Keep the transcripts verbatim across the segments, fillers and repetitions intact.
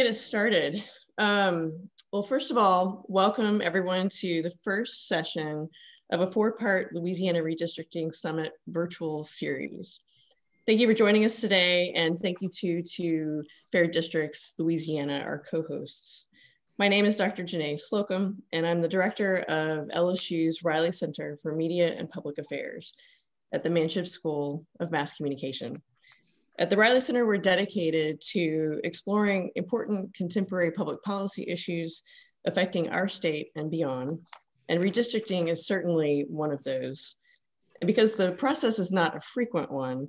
get us started. Um, well, first of all, welcome everyone to the first session of a four-part Louisiana Redistricting Summit virtual series. Thank you for joining us today, and thank you too to Fair Districts Louisiana, our co-hosts. My name is Doctor Janae Slocum, and I'm the director of L S U's Reilly Center for Media and Public Affairs at the Manship School of Mass Communication. At the Reilly Center, we're dedicated to exploring important contemporary public policy issues affecting our state and beyond, and redistricting is certainly one of those. And because the process is not a frequent one,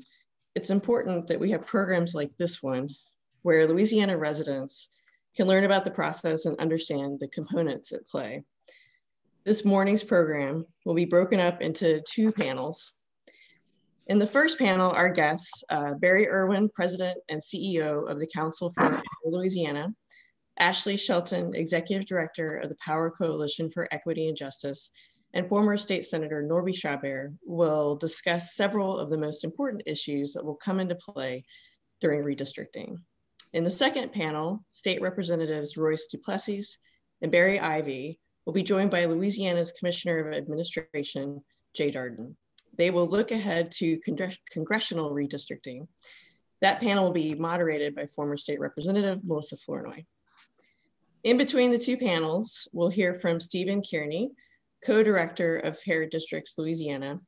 it's important that we have programs like this one, where Louisiana residents can learn about the process and understand the components at play. This morning's program will be broken up into two panels. In the first panel, our guests, uh, Barry Erwin, President and C E O of the Council for a Better Louisiana, Ashley Shelton, Executive Director of the Power Coalition for Equity and Justice, and former State Senator Norby Chabert will discuss several of the most important issues that will come into play during redistricting. In the second panel, State Representatives Royce DuPlessis and Barry Ivey will be joined by Louisiana's Commissioner of Administration, Jay Darden. They will look ahead to con- congressional redistricting. That panel will be moderated by former State Representative Melissa Flournoy. In between the two panels, we'll hear from Stephen Kearney, co-director of Fair Districts Louisiana,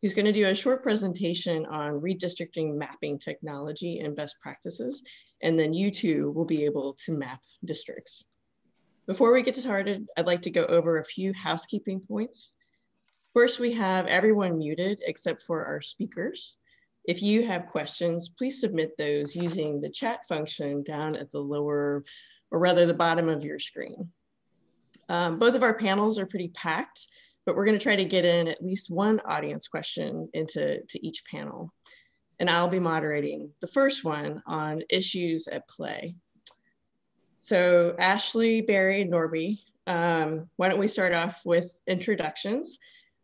who's going to do a short presentation on redistricting mapping technology and best practices, and then you too will be able to map districts. Before we get started, I'd like to go over a few housekeeping points. First, we have everyone muted except for our speakers. If you have questions, please submit those using the chat function down at the lower, or rather the bottom of your screen. Um, both of our panels are pretty packed, but we're gonna try to get in at least one audience question into to each panel. And I'll be moderating the first one on issues at play. So Ashley, Barry, and Norby, um, why don't we start off with introductions.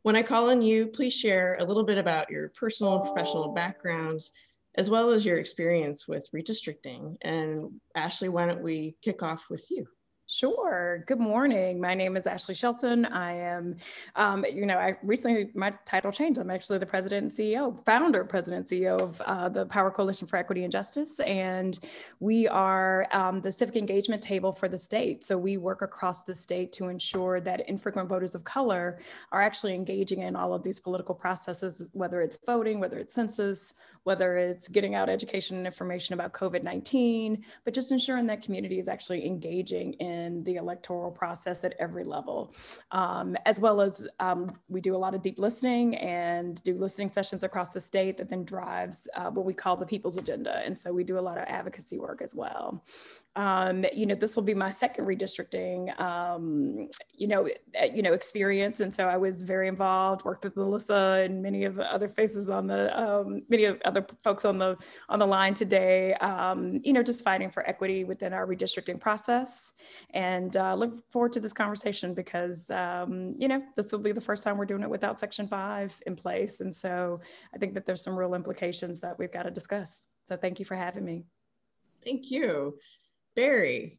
When I call on you, please share a little bit about your personal and professional backgrounds, as well as your experience with redistricting. And Ashley, why don't we kick off with you? Sure. Good morning. My name is Ashley Shelton. I am, um, you know, I recently, my title changed. I'm actually the president and C E O, founder, president and C E O of uh, the Power Coalition for Equity and Justice. And we are um, the civic engagement table for the state. So we work across the state to ensure that infrequent voters of color are actually engaging in all of these political processes, whether it's voting, whether it's census, whether it's getting out education and information about COVID nineteen, but just ensuring that community is actually engaging in the electoral process at every level. Um, as well as um, we do a lot of deep listening and do listening sessions across the state that then drives uh, what we call the people's agenda. And so we do a lot of advocacy work as well. Um, you know, this will be my second redistricting, um, you know, you know, experience. And so I was very involved, worked with Melissa and many of the other faces on the, um, many of other folks on the, on the line today, um, you know, just fighting for equity within our redistricting process. And uh, look forward to this conversation because, um, you know, this will be the first time we're doing it without Section five in place. And so I think that there's some real implications that we've got to discuss. So thank you for having me. Thank you. Barry.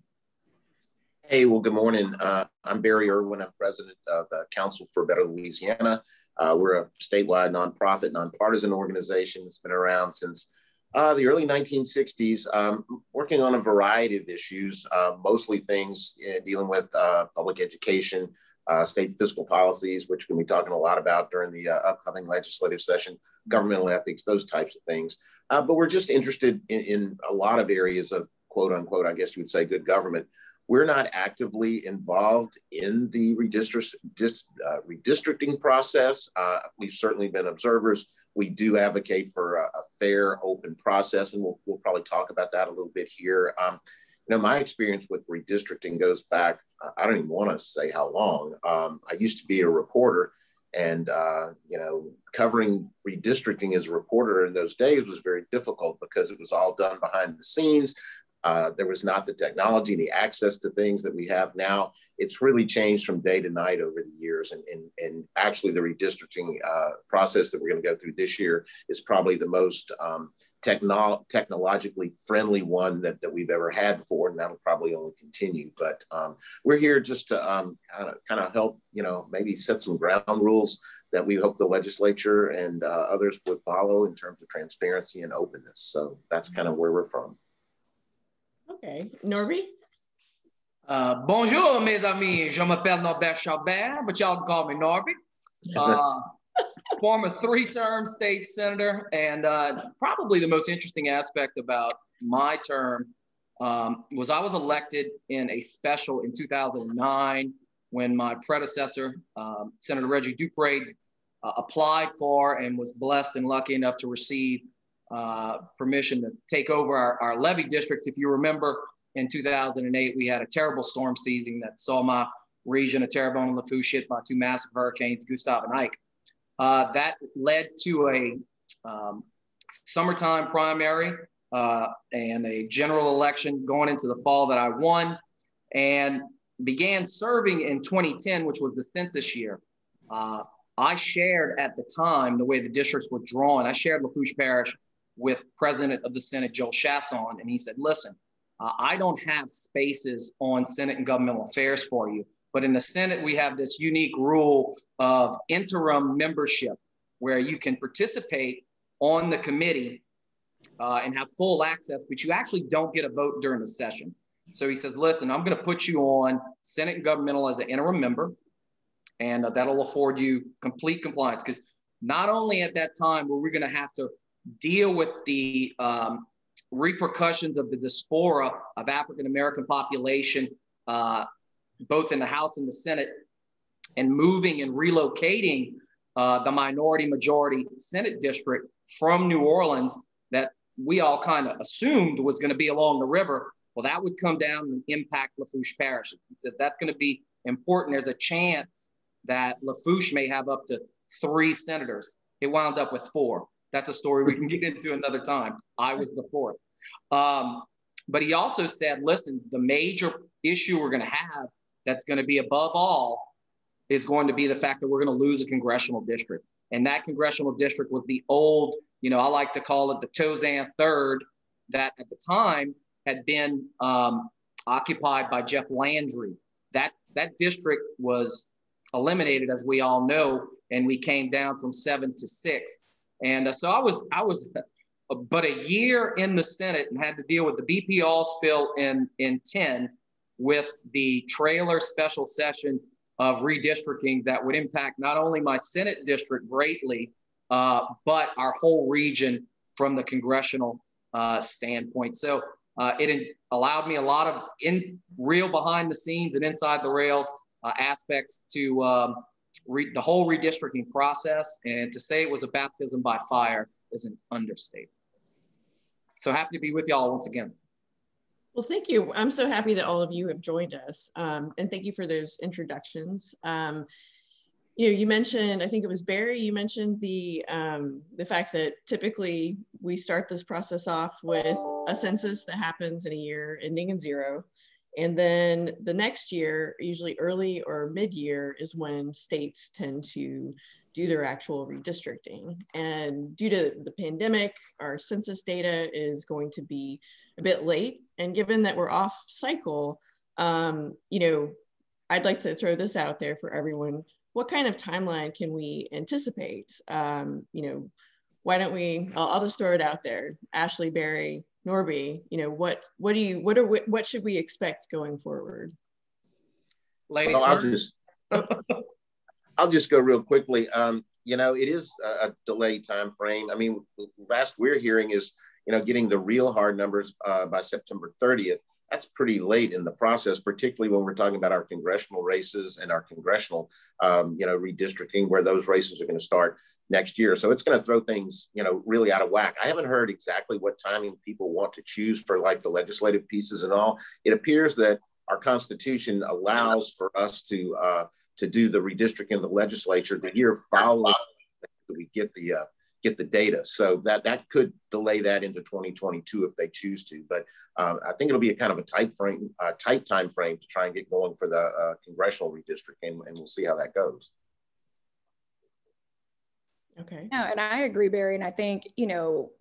Hey, well, good morning. Uh, I'm Barry Erwin. I'm president of the Council for a Better Louisiana. Uh, we're a statewide nonprofit, nonpartisan organization that's been around since uh, the early nineteen sixties, um, working on a variety of issues, uh, mostly things uh, dealing with uh, public education, uh, state fiscal policies, which we'll be talking a lot about during the uh, upcoming legislative session, governmental ethics, those types of things. Uh, but we're just interested in, in a lot of areas of quote unquote, I guess you would say good government. We're not actively involved in the redistrict, dis, uh, redistricting process. Uh, we've certainly been observers. We do advocate for a, a fair, open process, and we'll, we'll probably talk about that a little bit here. Um, you know, my experience with redistricting goes back, I don't even want to say how long. Um, I used to be a reporter, and uh, you know, covering redistricting as a reporter in those days was very difficult because it was all done behind the scenes. Uh, there was not the technology, the access to things that we have now. It's really changed from day to night over the years. And, and, and actually the redistricting uh, process that we're gonna go through this year is probably the most um, technolo- technologically friendly one that, that we've ever had before, and that'll probably only continue. But um, we're here just to um, kind of kind of help, you know, maybe set some ground rules that we hope the legislature and uh, others would follow in terms of transparency and openness. So that's kind of where we're from. Okay, Norby? Uh, bonjour, mes amis. Je m'appelle Norby Chabert, but y'all can call me Norby. Uh, former three-term state senator, and uh, probably the most interesting aspect about my term um, was I was elected in a special in two thousand nine when my predecessor, um, Senator Reggie Dupre, uh, applied for and was blessed and lucky enough to receive uh, permission to take over our, our levy districts. If you remember, in two thousand eight, we had a terrible storm season that saw my region of Terrebonne and Lafouche hit by two massive hurricanes, Gustav and Ike. Uh, that led to a um, summertime primary uh, and a general election going into the fall that I won, and began serving in twenty ten, which was the census year. Uh, I shared at the time the way the districts were drawn. I shared Lafouche Parish with President of the Senate, Joel Chasson, and he said, listen, uh, I don't have spaces on Senate and governmental affairs for you. But in the Senate, we have this unique rule of interim membership where you can participate on the committee uh, and have full access, but you actually don't get a vote during the session. So he says, listen, I'm gonna put you on Senate and governmental as an interim member, and uh, that'll afford you complete compliance. Because not only at that time were we gonna have to deal with the um, repercussions of the diaspora of African-American population, uh, both in the House and the Senate, and moving and relocating uh, the minority majority Senate district from New Orleans that we all kind of assumed was going to be along the river. Well, that would come down and impact Lafouche Parish. He said, that's going to be important. There's a chance that Lafouche may have up to three senators. It wound up with four. That's a story we can get into another time. I was the fourth. Um, but he also said, listen, the major issue we're going to have that's going to be above all is going to be the fact that we're going to lose a congressional district. And that congressional district was the old, you know, I like to call it the Tozan Third, that at the time had been um, occupied by Jeff Landry. That, that district was eliminated, as we all know, and we came down from seven to six. And uh, so I was, I was uh, but a year in the Senate and had to deal with the B P oil spill in, in ten, with the trailer special session of redistricting that would impact not only my Senate district greatly, uh, but our whole region from the congressional uh, standpoint. So uh, it allowed me a lot of in real behind the scenes and inside the rails uh, aspects to um, re the whole redistricting process. And to say it was a baptism by fire is an understatement. So happy to be with y'all once again. Well, thank you. I'm so happy that all of you have joined us. Um, and thank you for those introductions. Um, you know, you mentioned, I think it was Barry, you mentioned the, um, the fact that typically we start this process off with a census that happens in a year ending in zero. And then the next year, usually early or mid-year, is when states tend to do their actual redistricting. And due to the pandemic, our census data is going to be a bit late. And given that we're off cycle, um, you know, I'd like to throw this out there for everyone. What kind of timeline can we anticipate? Um, you know, why don't we, I'll, I'll just throw it out there. Ashley, Barry, Norby, you know, what, what do you, what are, what should we expect going forward? Ladies, well, I'll just, I'll just go real quickly. Um, you know, it is a delayed time frame. I mean, last we're hearing is, you know, getting the real hard numbers uh, by September thirtieth, that's pretty late in the process, particularly when we're talking about our congressional races and our congressional, um, you know, redistricting, where those races are going to start next year. So it's going to throw things, you know, really out of whack. I haven't heard exactly what timing people want to choose for like the legislative pieces and all. It appears that our Constitution allows for us to uh, to do the redistricting in the legislature the year following that we get the uh, get the data. So that, that could delay that into twenty twenty-two if they choose to. But um, I think it'll be a kind of a tight frame, uh, tight time frame to try and get going for the uh, congressional redistricting, and we'll see how that goes. Okay. No, and I agree, Barry. And I think, you know,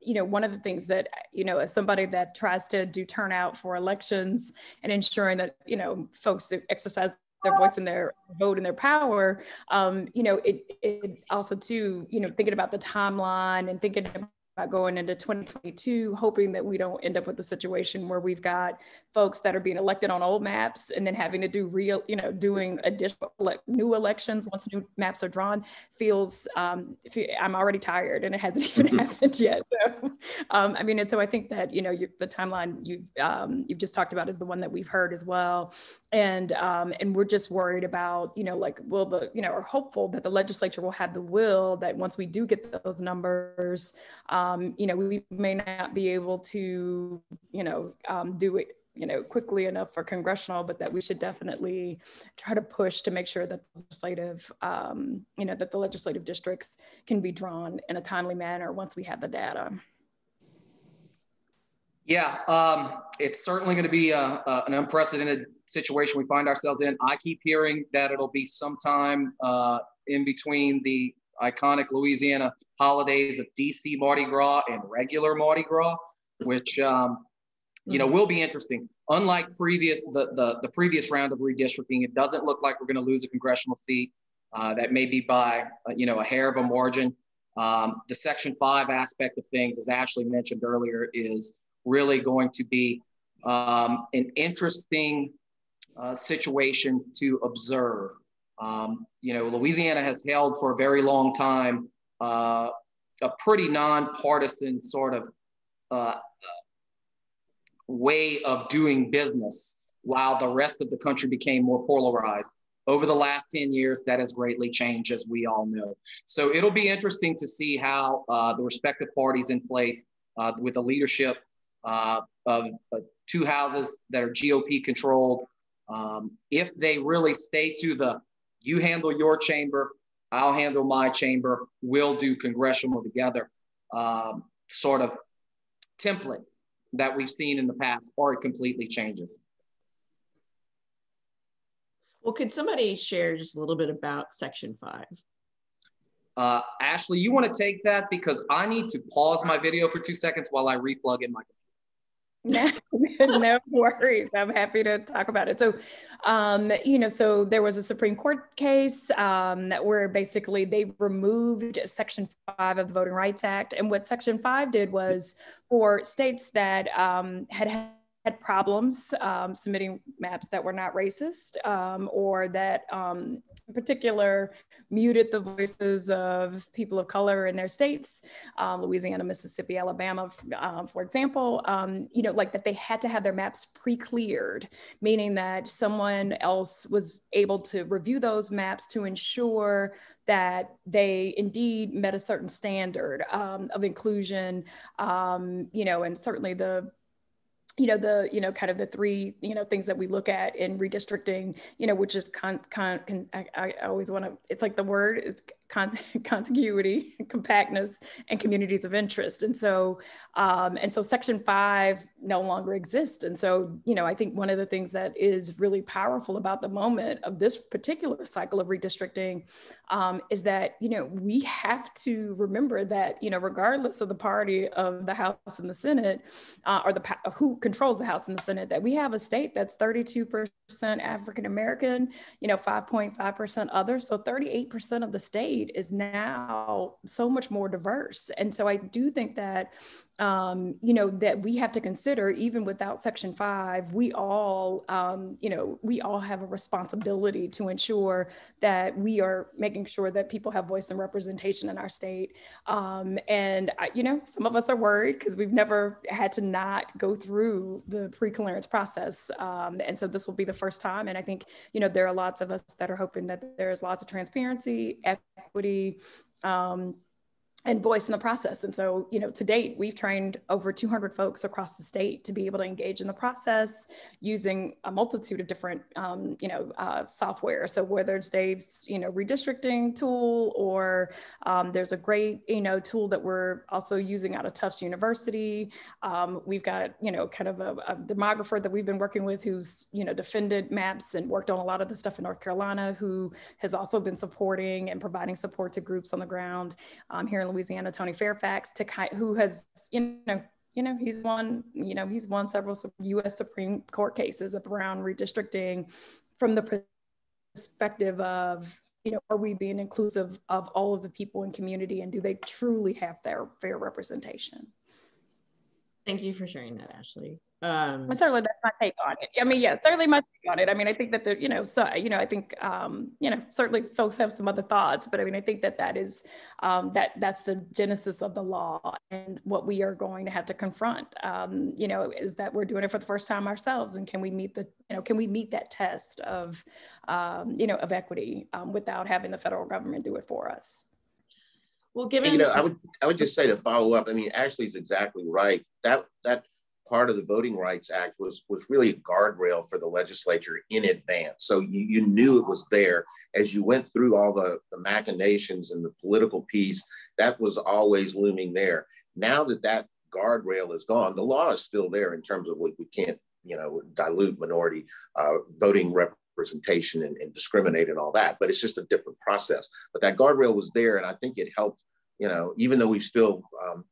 you know, one of the things that, you know, as somebody that tries to do turnout for elections and ensuring that, you know, folks exercise their voice and their vote and their power, um, you know, it, it also too, you know, thinking about the timeline and thinking about going into twenty twenty-two, hoping that we don't end up with a situation where we've got folks that are being elected on old maps and then having to do real, you know, doing additional like new elections once new maps are drawn feels, um, I'm already tired and it hasn't even happened yet. So, um, I mean, and so I think that, you know, you, the timeline you've, um, you've just talked about is the one that we've heard as well. And, um, and we're just worried about, you know, like, will the, you know, are hopeful that the legislature will have the will that once we do get those numbers, um, Um, you know, we may not be able to, you know, um, do it, you know, quickly enough for congressional, but that we should definitely try to push to make sure that the legislative, um, you know, that the legislative districts can be drawn in a timely manner once we have the data. Yeah, um, it's certainly going to be a, a, an unprecedented situation we find ourselves in. I keep hearing that it'll be sometime uh, in between the iconic Louisiana holidays of D C Mardi Gras and regular Mardi Gras, which um, you know, will be interesting. Unlike previous the, the, the previous round of redistricting, it doesn't look like we're going to lose a congressional seat. Uh, that may be by uh, you know, a hair of a margin. Um, the Section five aspect of things, as Ashley mentioned earlier, is really going to be um, an interesting uh, situation to observe. Um, you know, Louisiana has held for a very long time uh, a pretty nonpartisan sort of uh, way of doing business, while the rest of the country became more polarized. Over the last ten years, that has greatly changed, as we all know. So it'll be interesting to see how uh, the respective parties in place uh, with the leadership uh, of uh, two houses that are G O P controlled, um, if they really stay to the "you handle your chamber, I'll handle my chamber, we'll do congressional together" um, sort of template that we've seen in the past, or it completely changes. Well, could somebody share just a little bit about Section five? Uh, Ashley, you want to take that? Because I need to pause my video for two seconds while I replug in my computer. No, no worries. I'm happy to talk about it. So, um, you know, so there was a Supreme Court case um, that where basically they removed Section five of the Voting Rights Act. And what Section five did was for states that um, had had had problems um, submitting maps that were not racist um, or that um, in particular muted the voices of people of color in their states, uh, Louisiana, Mississippi, Alabama, um, for example, um, you know, like that they had to have their maps pre-cleared, meaning that someone else was able to review those maps to ensure that they indeed met a certain standard um, of inclusion, um, you know, and certainly the you know, the, you know, kind of the three, you know, things that we look at in redistricting, you know, which is con, con, con I, I always want to, it's like the word is con, contiguity, compactness, and communities of interest. And so, um, and so Section five no longer exists. And so, you know, I think one of the things that is really powerful about the moment of this particular cycle of redistricting um, is that, you know, we have to remember that, you know, regardless of the party of the House and the Senate uh, or the who controls the House and the Senate, that we have a state that's thirty-two percent African-American, you know, five point five percent other. So thirty-eight percent of the state is now so much more diverse. And so I do think that, um, you know, that we have to consider, even without Section five, we all, um, you know, we all have a responsibility to ensure that we are making sure that people have voice and representation in our state. Um, and, I, you know, some of us are worried because we've never had to not go through the pre-clearance process. Um, and so this will be the first time. And I think, you know, there are lots of us that are hoping that there's lots of transparency, equity, um, and voice in the process. And so, you know, to date, we've trained over two hundred folks across the state to be able to engage in the process using a multitude of different, um, you know, uh, software. So whether it's Dave's, you know, redistricting tool, or um, there's a great, you know, tool that we're also using out of Tufts University. Um, we've got, you know, kind of a, a demographer that we've been working with who's, you know, defended maps and worked on a lot of the stuff in North Carolina, who has also been supporting and providing support to groups on the ground um, here in in Louisiana, Tony Fairfax, to kind, who has, you know, you know, he's won, you know, he's won several U S Supreme Court cases around redistricting from the perspective of, you know, are we being inclusive of all of the people in community, and do they truly have their fair representation? Thank you for sharing that, Ashley. Um, certainly, that's my take on it. I mean, yeah, certainly my take on it. I mean, I think that, the, you know, so, you know, I think, um, you know, certainly folks have some other thoughts, but I mean, I think that that is, um, that that's the genesis of the law and what we are going to have to confront, um, you know, is that we're doing it for the first time ourselves. And can we meet the, you know, can we meet that test of, um, you know, of equity um, without having the federal government do it for us? Well, given- You know, I would, I would just say to follow up, I mean, Ashley's exactly right. That, that, part of the Voting Rights Act was, was really a guardrail for the legislature in advance. So you, you knew it was there. As you went through all the, the machinations and the political piece, that was always looming there. Now that that guardrail is gone, the law is still there in terms of what we can't, you know, dilute minority uh, voting representation and, and discriminate and all that, but it's just a different process. But that guardrail was there, and I think it helped, you know, even though we've still, um,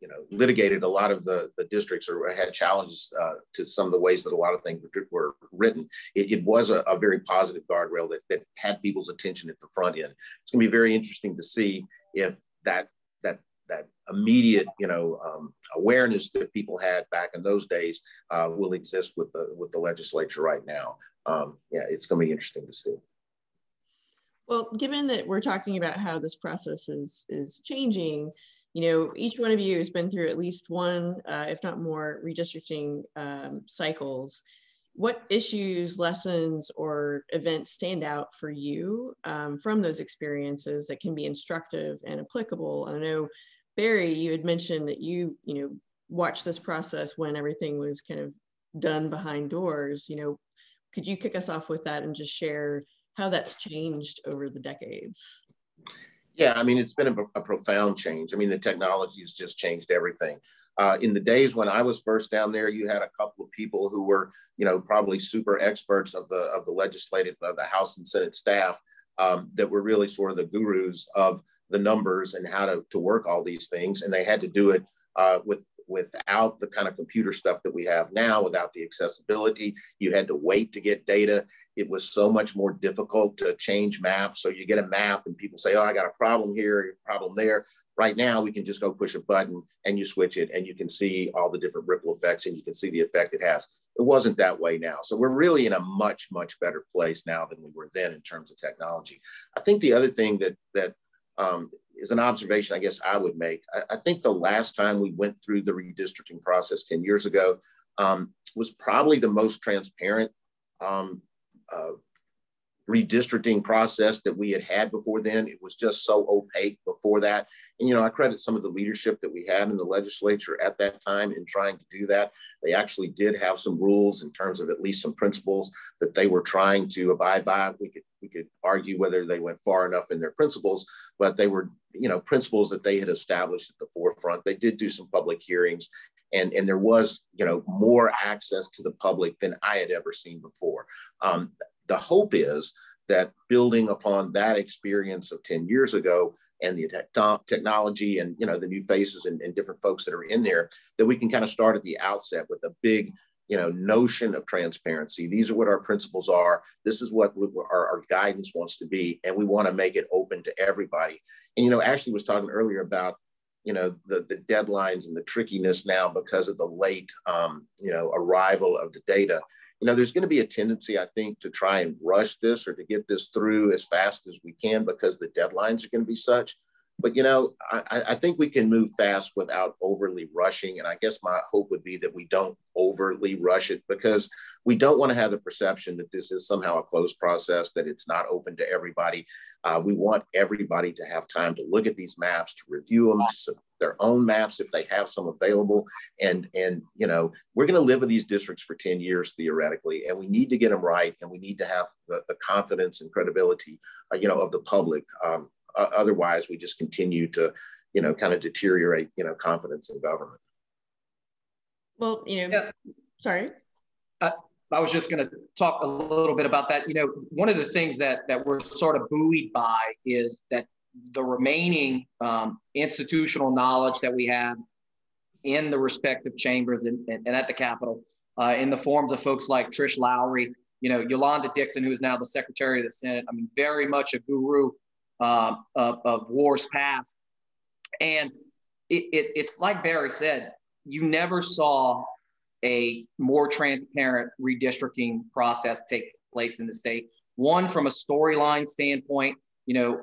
you know, litigated a lot of the, the districts or had challenges uh, to some of the ways that a lot of things were, were written. It, it was a, a very positive guardrail that, that had people's attention at the front end. It's gonna be very interesting to see if that that that immediate, you know, um, awareness that people had back in those days uh, will exist with the, with the legislature right now. Um, yeah, it's gonna be interesting to see. Well, given that we're talking about how this process is, is changing, you know, each one of you has been through at least one, uh, if not more, redistricting um, cycles. What issues, lessons, or events stand out for you um, from those experiences that can be instructive and applicable? I know, Barry, you had mentioned that you, you know, watched this process when everything was kind of done behind doors. You know, could you kick us off with that and just share how that's changed over the decades? Yeah, I mean, it's been a, a profound change. I mean, the technology has just changed everything. Uh, in the days when I was first down there, you had a couple of people who were, you know, probably super experts of the of the legislative, of the House and Senate staff um, that were really sort of the gurus of the numbers and how to, to work all these things. And they had to do it uh, with without the kind of computer stuff that we have now, without the accessibility. You had to wait to get data. It was so much more difficult to change maps. So you get a map and people say, oh, I got a problem here, a problem there. Right now, we can just go push a button and you switch it and you can see all the different ripple effects and you can see the effect it has. It wasn't that way now. So we're really in a much, much better place now than we were then in terms of technology. I think the other thing that, that um, is an observation I guess I would make, I, I think the last time we went through the redistricting process ten years ago um, was probably the most transparent um, Uh, redistricting process that we had had before then. It was just so opaque before that. And, you know, I credit some of the leadership that we had in the legislature at that time in trying to do that. They actually did have some rules in terms of at least some principles that they were trying to abide by. We could, we could argue whether they went far enough in their principles, but they were, you know, principles that they had established at the forefront. They did do some public hearings. And, and there was, you know, more access to the public than I had ever seen before. Um, the hope is that building upon that experience of ten years ago and the te- technology and, you know, the new faces and, and different folks that are in there, that we can kind of start at the outset with a big, you know, notion of transparency. These are what our principles are. This is what we, our, our guidance wants to be. And we want to make it open to everybody. And, you know, Ashley was talking earlier about, you know, the, the deadlines and the trickiness now because of the late, um, you know, arrival of the data. You know, there's going to be a tendency, I think, to try and rush this or to get this through as fast as we can because the deadlines are going to be such. But, you know, I, I think we can move fast without overly rushing. And I guess my hope would be that we don't overly rush it because we don't want to have the perception that this is somehow a closed process, that it's not open to everybody. Uh, we want everybody to have time to look at these maps, to review them, to submit their own maps if they have some available. And, and you know, we're going to live with these districts for ten years, theoretically, and we need to get them right. And we need to have the, the confidence and credibility, uh, you know, of the public. Um, uh, otherwise, we just continue to, you know, kind of deteriorate, you know, confidence in government. Well, you know, yeah. Sorry. Uh I was just going to talk a little bit about that. You know, one of the things that that we're sort of buoyed by is that the remaining um, institutional knowledge that we have in the respective chambers and, and, and at the Capitol uh, in the forms of folks like Trish Lowry, you know, Yolanda Dixon, who is now the Secretary of the Senate. I mean, very much a guru uh, of, of wars past. And it, it, it's like Barry said, you never saw a more transparent redistricting process take place in the state. One, from a storyline standpoint, you know,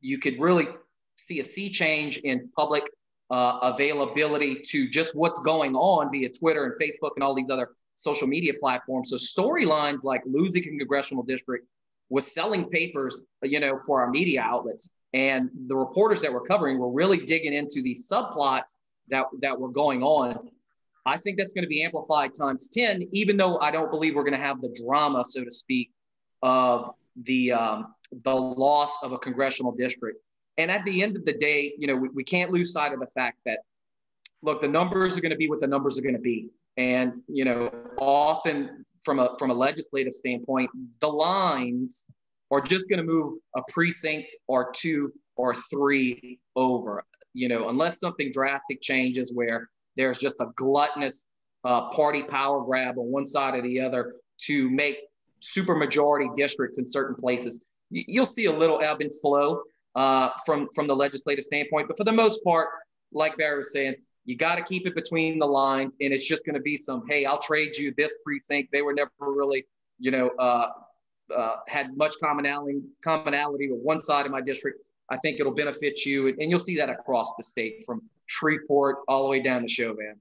you could really see a sea change in public uh, availability to just what's going on via Twitter and Facebook and all these other social media platforms. So storylines like losing a congressional district was selling papers, you know, for our media outlets. And the reporters that were covering were really digging into these subplots that, that were going on. I think that's going to be amplified times ten, even though I don't believe we're going to have the drama, so to speak, of the um, the loss of a congressional district. And at the end of the day, you know, we, we can't lose sight of the fact that, look, the numbers are going to be what the numbers are going to be. And, you know, often from a, from a legislative standpoint, the lines are just going to move a precinct or two or three over, you know, unless something drastic changes where there's just a gluttonous uh, party power grab on one side or the other to make supermajority districts in certain places. Y you'll see a little ebb and flow uh, from, from the legislative standpoint. But for the most part, like Barry was saying, you got to keep it between the lines. And it's just going to be some, hey, I'll trade you this precinct. They were never really, you know, uh, uh, had much commonality, commonality with one side of my district. I think it'll benefit you. And you'll see that across the state from Shreveport all the way down to Chauvin.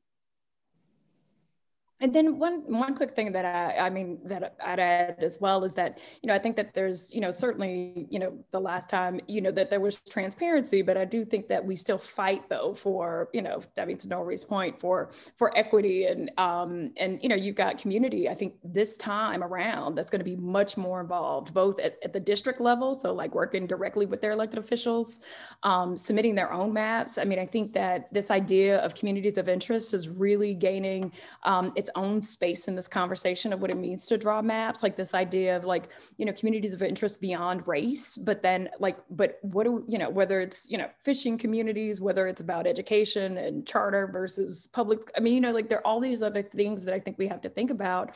And then one one quick thing that I, I mean, that I'd add as well is that, you know, I think that there's, you know, certainly, you know, the last time, you know, that there was transparency, but I do think that we still fight though for, you know, I mean, to Norby's point, for for equity and, um, and you know, you've got community, I think this time around, that's going to be much more involved, both at, at the district level, so like working directly with their elected officials, um, submitting their own maps. I mean, I think that this idea of communities of interest is really gaining um, its own space in this conversation of what it means to draw maps, like this idea of like, you know, communities of interest beyond race, but then like, but what do, you know, whether it's, you know, fishing communities, whether it's about education and charter versus public, I mean, you know, like there are all these other things that I think we have to think about.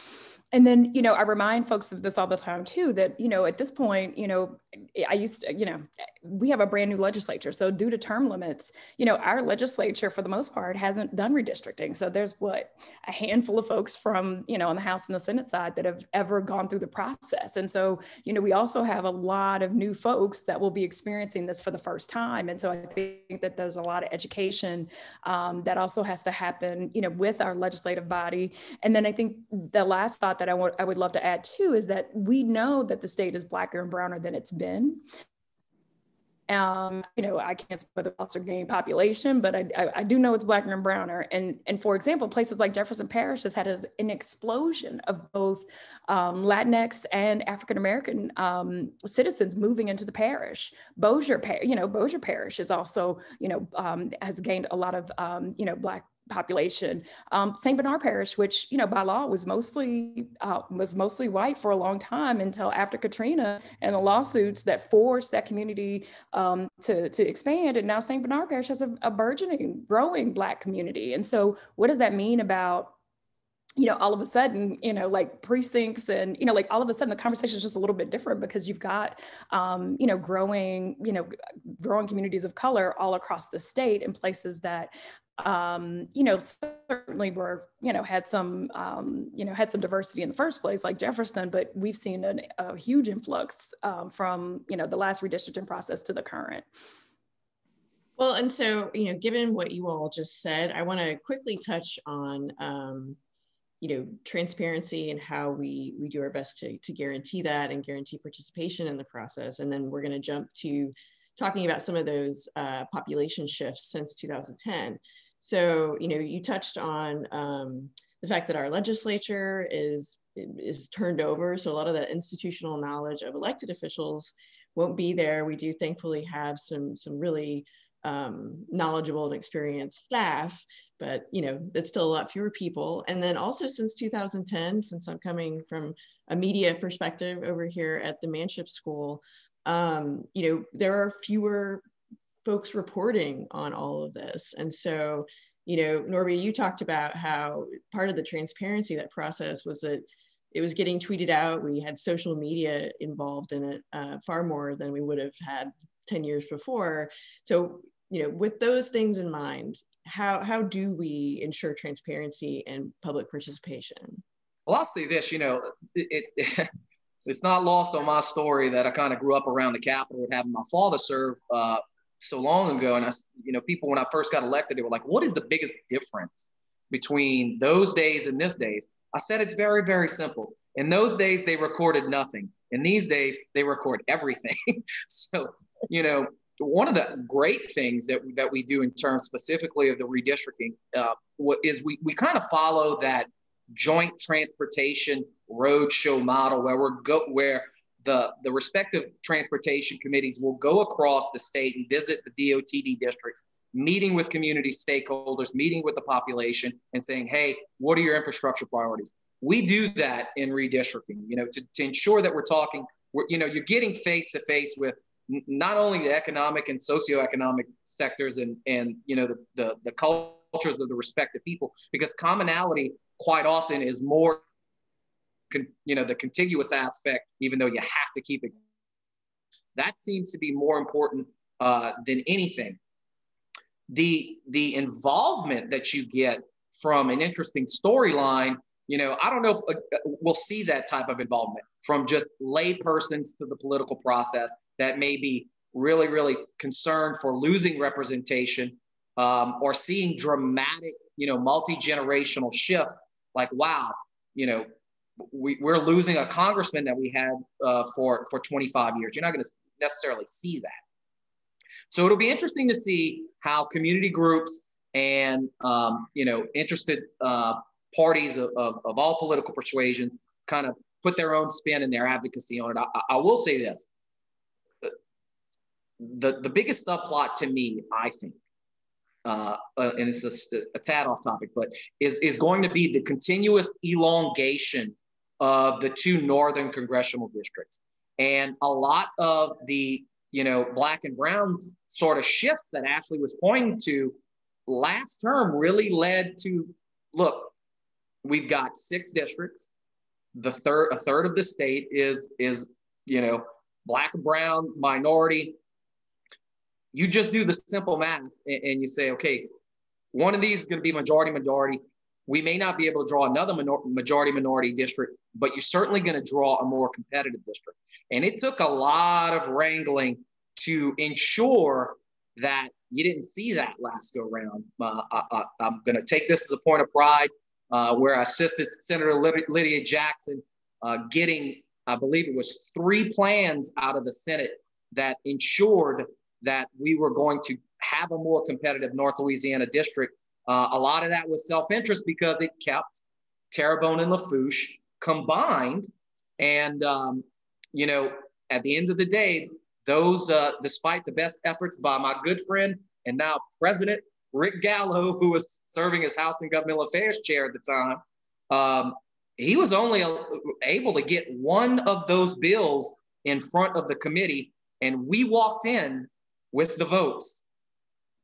And then, you know, I remind folks of this all the time too, that, you know, at this point, you know, I used to, you know, we have a brand new legislature. So due to term limits, you know, our legislature for the most part hasn't done redistricting. So there's what, a handful of folks from, you know, on the House and the Senate side that have ever gone through the process. And so, you know, we also have a lot of new folks that will be experiencing this for the first time. And so I think that there's a lot of education um, that also has to happen, you know, with our legislative body. And then I think the last thought that I, want, I would love to add too is that we know that the state is blacker and browner than it's been. Um, you know, I can't speak for the Boston-Gain population, but I, I, I do know it's blacker and browner. And, and for example, places like Jefferson Parish has had an explosion of both um, Latinx and African-American um, citizens moving into the parish. Bossier, you know, Bossier Parish is also, you know, um, has gained a lot of, um, you know, black population. Um, Saint Bernard Parish, which, you know, by law was mostly uh, was mostly white for a long time until after Katrina and the lawsuits that forced that community um, to, to expand. And now Saint Bernard Parish has a, a burgeoning, growing black community. And so what does that mean about, you know, all of a sudden, you know, like precincts and, you know, like all of a sudden the conversation is just a little bit different because you've got, um, you know, growing, you know, growing communities of color all across the state in places that, um, you know, certainly were, you know, had some, um, you know, had some diversity in the first place, like Jefferson, but we've seen an, a huge influx um, from, you know, the last redistricting process to the current. Well, and so, you know, given what you all just said, I want to quickly touch on, um, you know, transparency and how we, we do our best to, to guarantee that and guarantee participation in the process. And then we're going to jump to talking about some of those uh, population shifts since two thousand ten. So, you know, you touched on um, the fact that our legislature is, is turned over. So a lot of that institutional knowledge of elected officials won't be there. We do thankfully have some, some really um, knowledgeable and experienced staff, but, you know, that's still a lot fewer people. And then also since two thousand ten, since I'm coming from a media perspective over here at the Manship School, um, you know, there are fewer folks reporting on all of this. And so, you know, Norby, you talked about how part of the transparency of that process was that it was getting tweeted out. We had social media involved in it uh, far more than we would have had ten years before. So, you know, with those things in mind, how, how do we ensure transparency and public participation? Well, I'll say this, you know, it, it, it's not lost on my story that I kind of grew up around the Capitol with having my father serve uh, so long ago. And, I, you know, people, when I first got elected, they were like, what is the biggest difference between those days and this days? I said, it's very, very simple. In those days, they recorded nothing. In these days, they record everything. So, you know, one of the great things that, that we do in terms specifically of the redistricting uh, is we, we kind of follow that joint transportation roadshow model where we're go where the, the respective transportation committees will go across the state and visit the D O T D districts, meeting with community stakeholders, meeting with the population and saying, hey, what are your infrastructure priorities? We do that in redistricting, you know, to, to ensure that we're talking, we're, you know, you're getting face to face with not only the economic and socioeconomic sectors and, and you know, the, the, the cultures of the respective people, because commonality quite often is more, con, you know, the contiguous aspect, even though you have to keep it. That seems to be more important uh, than anything. The, the involvement that you get from an interesting storyline, you know, I don't know if uh, we'll see that type of involvement from just lay persons to the political process that may be really, really concerned for losing representation um, or seeing dramatic, you know, multi-generational shifts like, wow, you know, we, we're losing a congressman that we had uh, for, for twenty-five years. You're not going to necessarily see that. So it'll be interesting to see how community groups and, um, you know, interested uh, parties of, of, of all political persuasions kind of put their own spin and their advocacy on it. I, I will say this. The, the biggest subplot to me, I think, uh, uh, and it's a, a tad off topic, but is, is going to be the continuous elongation of the two northern congressional districts. And a lot of the you know, black and brown sort of shift that Ashley was pointing to last term really led to, look, we've got six districts. The third, a third of the state is, is, you know, black and brown minority. You just do the simple math and, and you say, okay, one of these is going to be majority minority. We may not be able to draw another minor- majority minority district, but you're certainly going to draw a more competitive district. And it took a lot of wrangling to ensure that you didn't see that last go round. Uh, I, I, I'm going to take this as a point of pride uh, where I assisted Senator Lydia Jackson uh, getting, I believe it was three plans out of the Senate that ensured that we were going to have a more competitive North Louisiana district. Uh, a lot of that was self-interest because it kept Terrebonne and Lafourche combined. And, um, you know, at the end of the day, those, uh, despite the best efforts by my good friend and now President Rick Gallo, who was serving as House and Governmental Affairs Chair at the time, um, he was only able to get one of those bills in front of the committee. And we walked in with the votes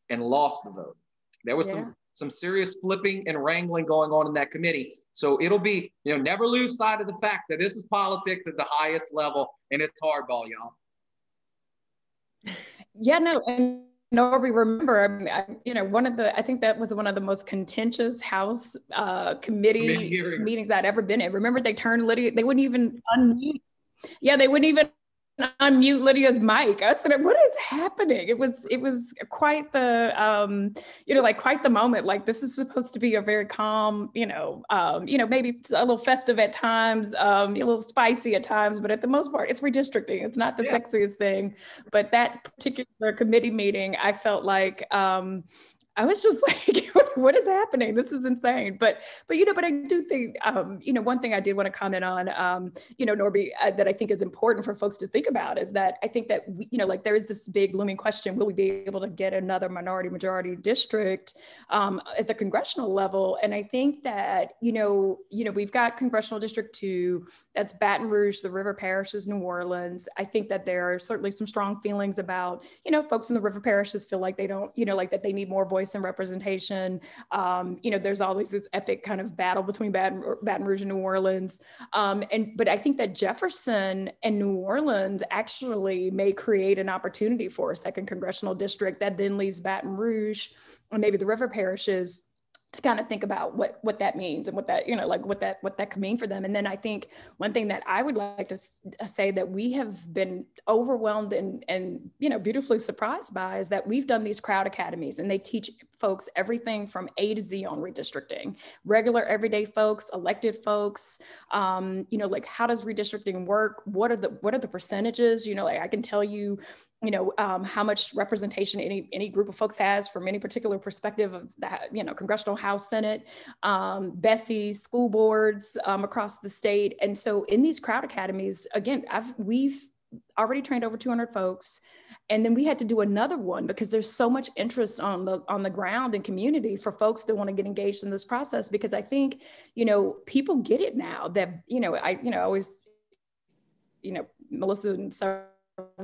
and lost the vote. There was yeah. some... some serious flipping and wrangling going on in that committee. So it'll be, you know, never lose sight of the fact that this is politics at the highest level and it's hardball, y'all. Yeah, no, and Norby, remember, I mean, I, you know, one of the, I think that was one of the most contentious House uh, committee, committee meetings I'd ever been in. Remember, they turned Lydia, they wouldn't even unmute. Yeah, they wouldn't even unmute Lydia's mic. I said, what is happening? It was it was quite the, um, you know, like quite the moment. Like this is supposed to be a very calm, you know, um, you know, maybe a little festive at times, um, a little spicy at times, but at the most part, it's redistricting. It's not the yeah. sexiest thing. But that particular committee meeting, I felt like, um, I was just like, what is happening? This is insane. But, but, you know, but I do think, um, you know, one thing I did want to comment on, um, you know, Norby, uh, that I think is important for folks to think about is that I think that, we, you know, like there is this big looming question, will we be able to get another minority majority district um, at the congressional level? And I think that, you know, you know, we've got congressional district two, that's Baton Rouge, the river parishes, New Orleans. I think that there are certainly some strong feelings about, you know, folks in the river parishes feel like they don't, you know, like that they need more voice and representation. Um, you know, there's always this epic kind of battle between Baton, Baton Rouge and New Orleans. Um, and but I think that Jefferson and New Orleans actually may create an opportunity for a second congressional district that then leaves Baton Rouge or maybe the river parishes to kind of think about what, what that means and what that, you know, like what that, what that could mean for them. And then I think one thing that I would like to say that we have been overwhelmed and, and, you know, beautifully surprised by is that we've done these crowd academies and they teach folks everything from A to Z on redistricting, regular everyday folks, elected folks, um, you know, like how does redistricting work? What are the, what are the percentages? You know, like I can tell you, you know, um, how much representation any any group of folks has from any particular perspective of that, you know, congressional, House, Senate, um, B E S I, school boards um, across the state. And so in these crowd academies, again, I've, we've already trained over two hundred folks. And then we had to do another one because there's so much interest on the on the ground and community for folks to want to get engaged in this process. Because I think, you know, people get it now that, you know, I, you know, always, you know, Melissa and Sarah,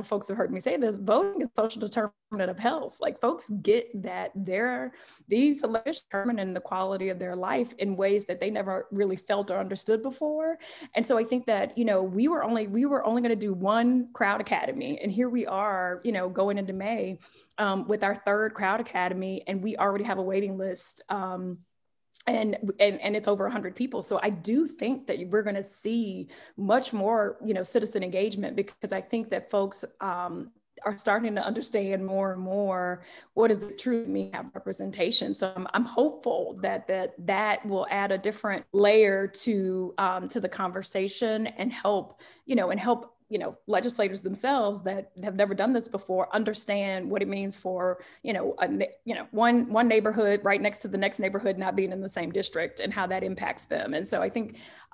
folks have heard me say this, voting is social determinant of health. Like folks get that there, these elections determine the quality of their life in ways that they never really felt or understood before. And so I think that, you know, we were only, we were only going to do one crowd academy. And here we are, you know, going into May um, with our third crowd academy, and we already have a waiting list. Um, And, and and it's over one hundred people. So I do think that we're going to see much more, you know, citizen engagement, because I think that folks um, are starting to understand more and more what does it truly mean to have representation. So I'm, I'm hopeful that that that will add a different layer to um, to the conversation and help, you know, and help. you know, legislators themselves that have never done this before understand what it means for, you know, a, you know, one one neighborhood right next to the next neighborhood not being in the same district and how that impacts them. And so I think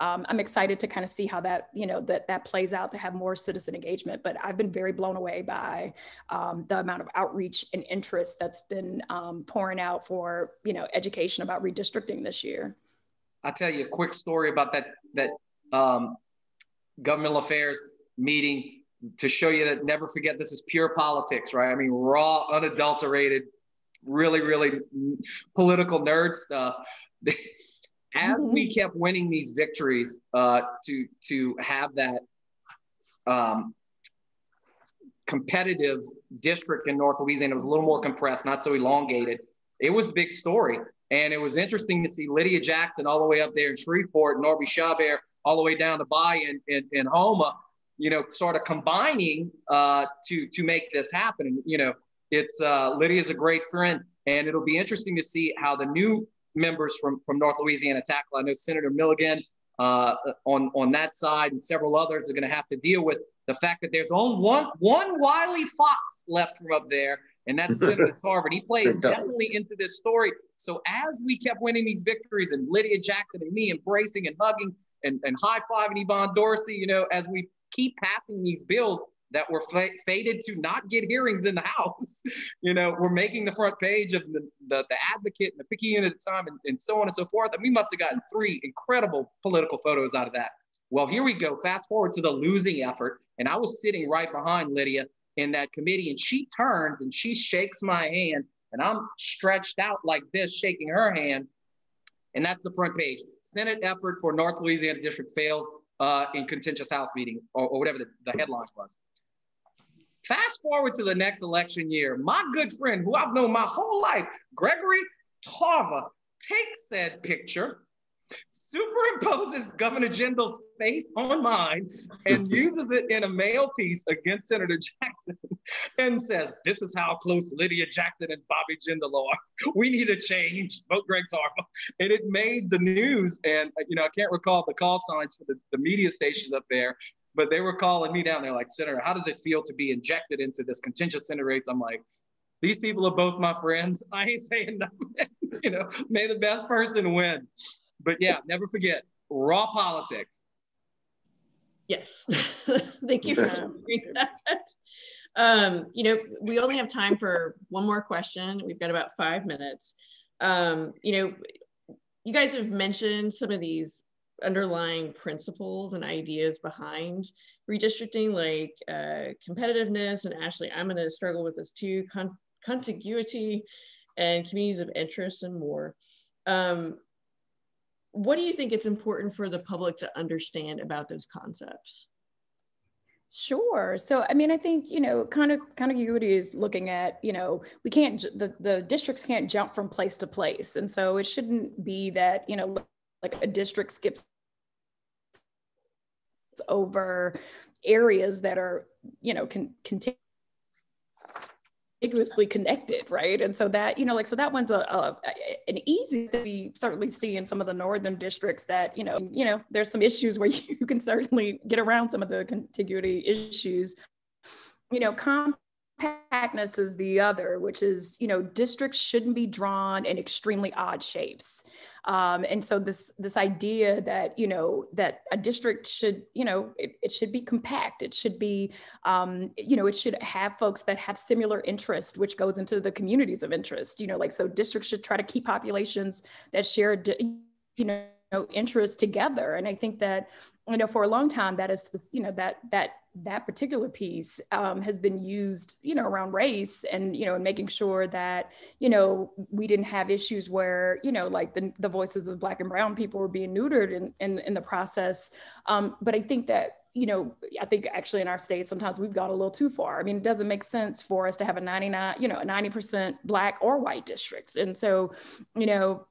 um, I'm excited to kind of see how that, you know, that that plays out to have more citizen engagement. But I've been very blown away by um, the amount of outreach and interest that's been um, pouring out for, you know, education about redistricting this year. I'll tell you a quick story about that, that um, governmental affairs meeting to show you that, never forget, this is pure politics, right? I mean, raw, unadulterated, really, really political nerd stuff. As we kept winning these victories, uh, to, to have that um, competitive district in North Louisiana, it was a little more compressed, not so elongated. It was a big story. And it was interesting to see Lydia Jackson all the way up there in Shreveport, Norby Chabert all the way down to Bayou in, in, in Houma, you know, sort of combining uh, to, to make this happen. And, you know, it's uh, Lydia's a great friend, and it'll be interesting to see how the new members from, from North Louisiana tackle. I know Senator Milligan uh, on, on that side and several others are going to have to deal with the fact that there's only one, one wily fox left from up there, and that's Senator Sarver. He plays definitely into this story. So as we kept winning these victories and Lydia Jackson and me embracing and hugging and, and high-fiving Yvonne Dorsey, you know, as we keep passing these bills that were fated to not get hearings in the House, you know, we're making the front page of the, the, the Advocate and the Picayune at the time, and, and so on and so forth. And we must have gotten three incredible political photos out of that. Well, here we go. Fast forward to the losing effort. And I was sitting right behind Lydia in that committee, and she turns and she shakes my hand, and I'm stretched out like this, shaking her hand. And that's the front page. Senate effort for North Louisiana District fails Uh, in contentious House meeting, or, or whatever the, the headline was. Fast forward to the next election year, my good friend, who I've known my whole life, Gregory Tava, takes said picture, superimposes Governor Jindal's face on mine, and uses it in a mail piece against Senator Jackson, and says, this is how close Lydia Jackson and Bobby Jindal are. We need a change. Vote Greg Tava. And it made the news. And, you know, I can't recall the call signs for the, the media stations up there, but they were calling me down there like, Senator, how does it feel to be injected into this contentious Senate race? I'm like, these people are both my friends. I ain't saying nothing. you know, may the best person win. But yeah, never forget, raw politics. Yes. Thank you for answering that. Um, you know, we only have time for one more question. We've got about five minutes. Um, you know, you guys have mentioned some of these underlying principles and ideas behind redistricting, like uh, competitiveness, and Ashley, I'm going to struggle with this too, con contiguity and communities of interest and more. Um, what do you think it's important for the public to understand about those concepts? Sure. So, I mean, I think, you know, kind of contiguity is looking at, you know, we can't, the, the districts can't jump from place to place. And so it shouldn't be that, you know, like a district skips over areas that are, you know, can continue. Ambiguously connected, right? And so that, you know, like, so that one's a, a an easy that we certainly see in some of the northern districts that, you know, you know, there's some issues where you can certainly get around some of the contiguity issues. You know, compactness is the other, which is, you know, districts shouldn't be drawn in extremely odd shapes. Um, and so this this idea that, you know, that a district should, you know, it, it should be compact, it should be, um, you know, it should have folks that have similar interests, which goes into the communities of interest, you know, like, so districts should try to keep populations that share, you know, interests together. And I think that, you know, for a long time, that is, you know, that, that, that particular piece um, has been used, you know, around race and, you know, and making sure that, you know, we didn't have issues where, you know, like the, the voices of Black and Brown people were being neutered in, in, in the process. Um, but I think that, you know, I think actually in our state, sometimes we've gone a little too far. I mean, it doesn't make sense for us to have a ninety-nine, you know, a ninety percent Black or white district. And so, you know,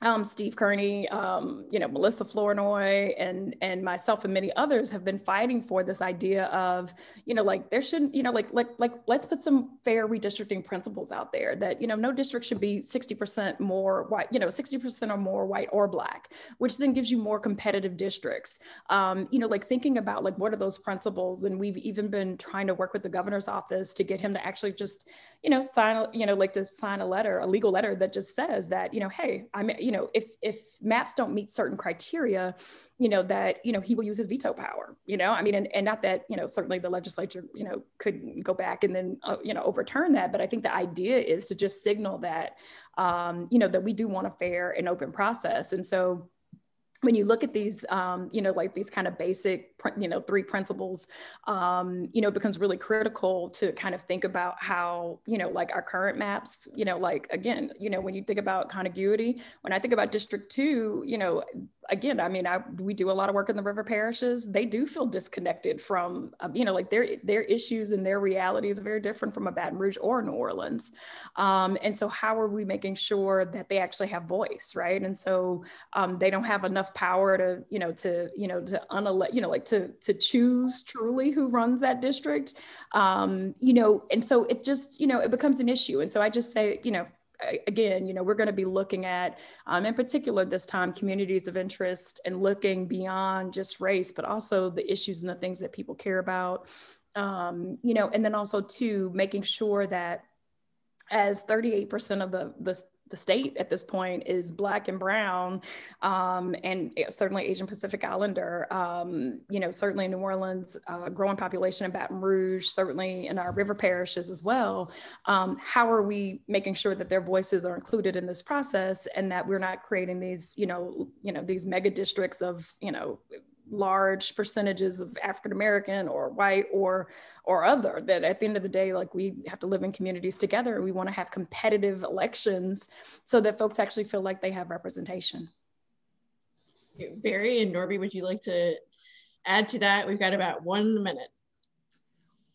Um, Steve Kearney, um, you know, Melissa Flournoy, and and myself and many others have been fighting for this idea of, you know, like there shouldn't, you know, like like like let's put some fair redistricting principles out there that, you know, no district should be sixty percent more white, you know, sixty percent or more white or Black, which then gives you more competitive districts. Um, you know, like thinking about like what are those principles, and we've even been trying to work with the governor's office to get him to actually just, you know, sign, you know, like to sign a letter, a legal letter that just says that, you know, hey, I'm. You know, if if maps don't meet certain criteria, you know, that, you know, he will use his veto power, you know, I mean, and, and not that, you know, certainly the legislature, you know, could go back and then, uh, you know, overturn that. But I think the idea is to just signal that, um, you know, that we do want a fair and open process. And so when you look at these, um, you know, like these kind of basic, you know, three principles, um, you know, it becomes really critical to kind of think about how, you know, like our current maps, you know, like, again, you know, when you think about contiguity, when I think about District Two, you know, again, I mean, I, we do a lot of work in the river parishes. They do feel disconnected from, um, you know, like their their issues and their realities are very different from a Baton Rouge or New Orleans. Um, and so how are we making sure that they actually have voice, right? And so um, they don't have enough power to, you know, to, you know, to unelect, you know, like to, to choose truly who runs that district, um, you know, and so it just, you know, it becomes an issue. And so I just say, you know, again, you know, we're going to be looking at, um, in particular this time, communities of interest and looking beyond just race, but also the issues and the things that people care about, um, you know, and then also too, making sure that as thirty-eight percent of the, the the state at this point is Black and Brown, um, and certainly Asian Pacific Islander, um, you know, certainly in New Orleans, uh, growing population in Baton Rouge, certainly in our river parishes as well. Um, how are we making sure that their voices are included in this process and that we're not creating these, you know, you know, these mega districts of, you know, large percentages of African-American or white or or other, that at the end of the day, like we have to live in communities together. We want to have competitive elections so that folks actually feel like they have representation. Barry and Norby, would you like to add to that? We've got about one minute.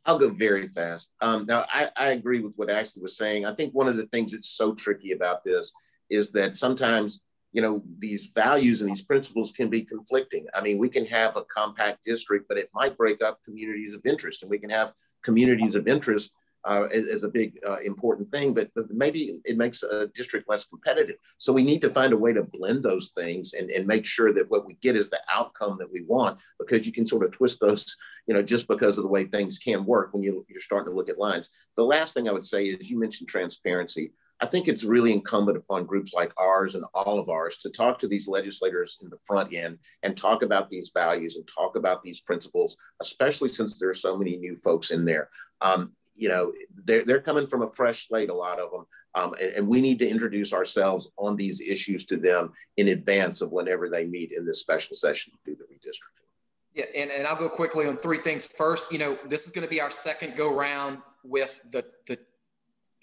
I'll go very fast. Um, now, I, I agree with what Ashley was saying. I think one of the things that's so tricky about this is that sometimes, you know, these values and these principles can be conflicting. I mean, we can have a compact district, but it might break up communities of interest, and we can have communities of interest uh, as, as a big uh, important thing, but, but maybe it makes a district less competitive. So we need to find a way to blend those things and, and make sure that what we get is the outcome that we want, because you can sort of twist those, you know, just because of the way things can work when you, you're starting to look at lines. The last thing I would say is you mentioned transparency. I think it's really incumbent upon groups like ours and all of ours to talk to these legislators in the front end and talk about these values and talk about these principles, especially since there are so many new folks in there. Um, you know, they're, they're coming from a fresh slate, a lot of them, um, and, and we need to introduce ourselves on these issues to them in advance of whenever they meet in this special session to do the redistricting. Yeah, and, and I'll go quickly on three things. First, you know, this is going to be our second go round with the, the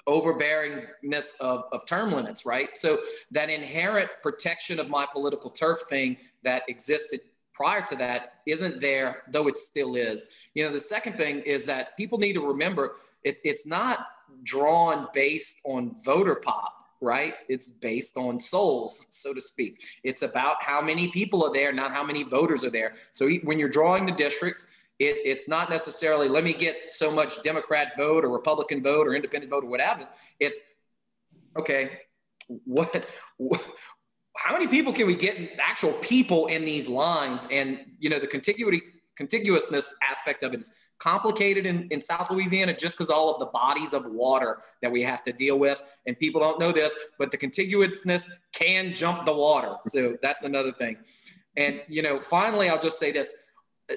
overbearingness of, of term limits, right? So that inherent protection of my political turf thing that existed prior to that isn't there, though it still is. You know, the second thing is that people need to remember it, it's not drawn based on voter pop, right? It's based on souls, so to speak. It's about how many people are there, not how many voters are there. So when you're drawing the districts, It, it's not necessarily, let me get so much Democrat vote or Republican vote or independent vote or whatever. It's, okay, what, what, how many people can we get, actual people in these lines? And, you know, the contiguity, contiguousness aspect of it is complicated in, in South Louisiana just because all of the bodies of water that we have to deal with. And people don't know this, but the contiguousness can jump the water. So that's another thing. And, you know, finally, I'll just say this.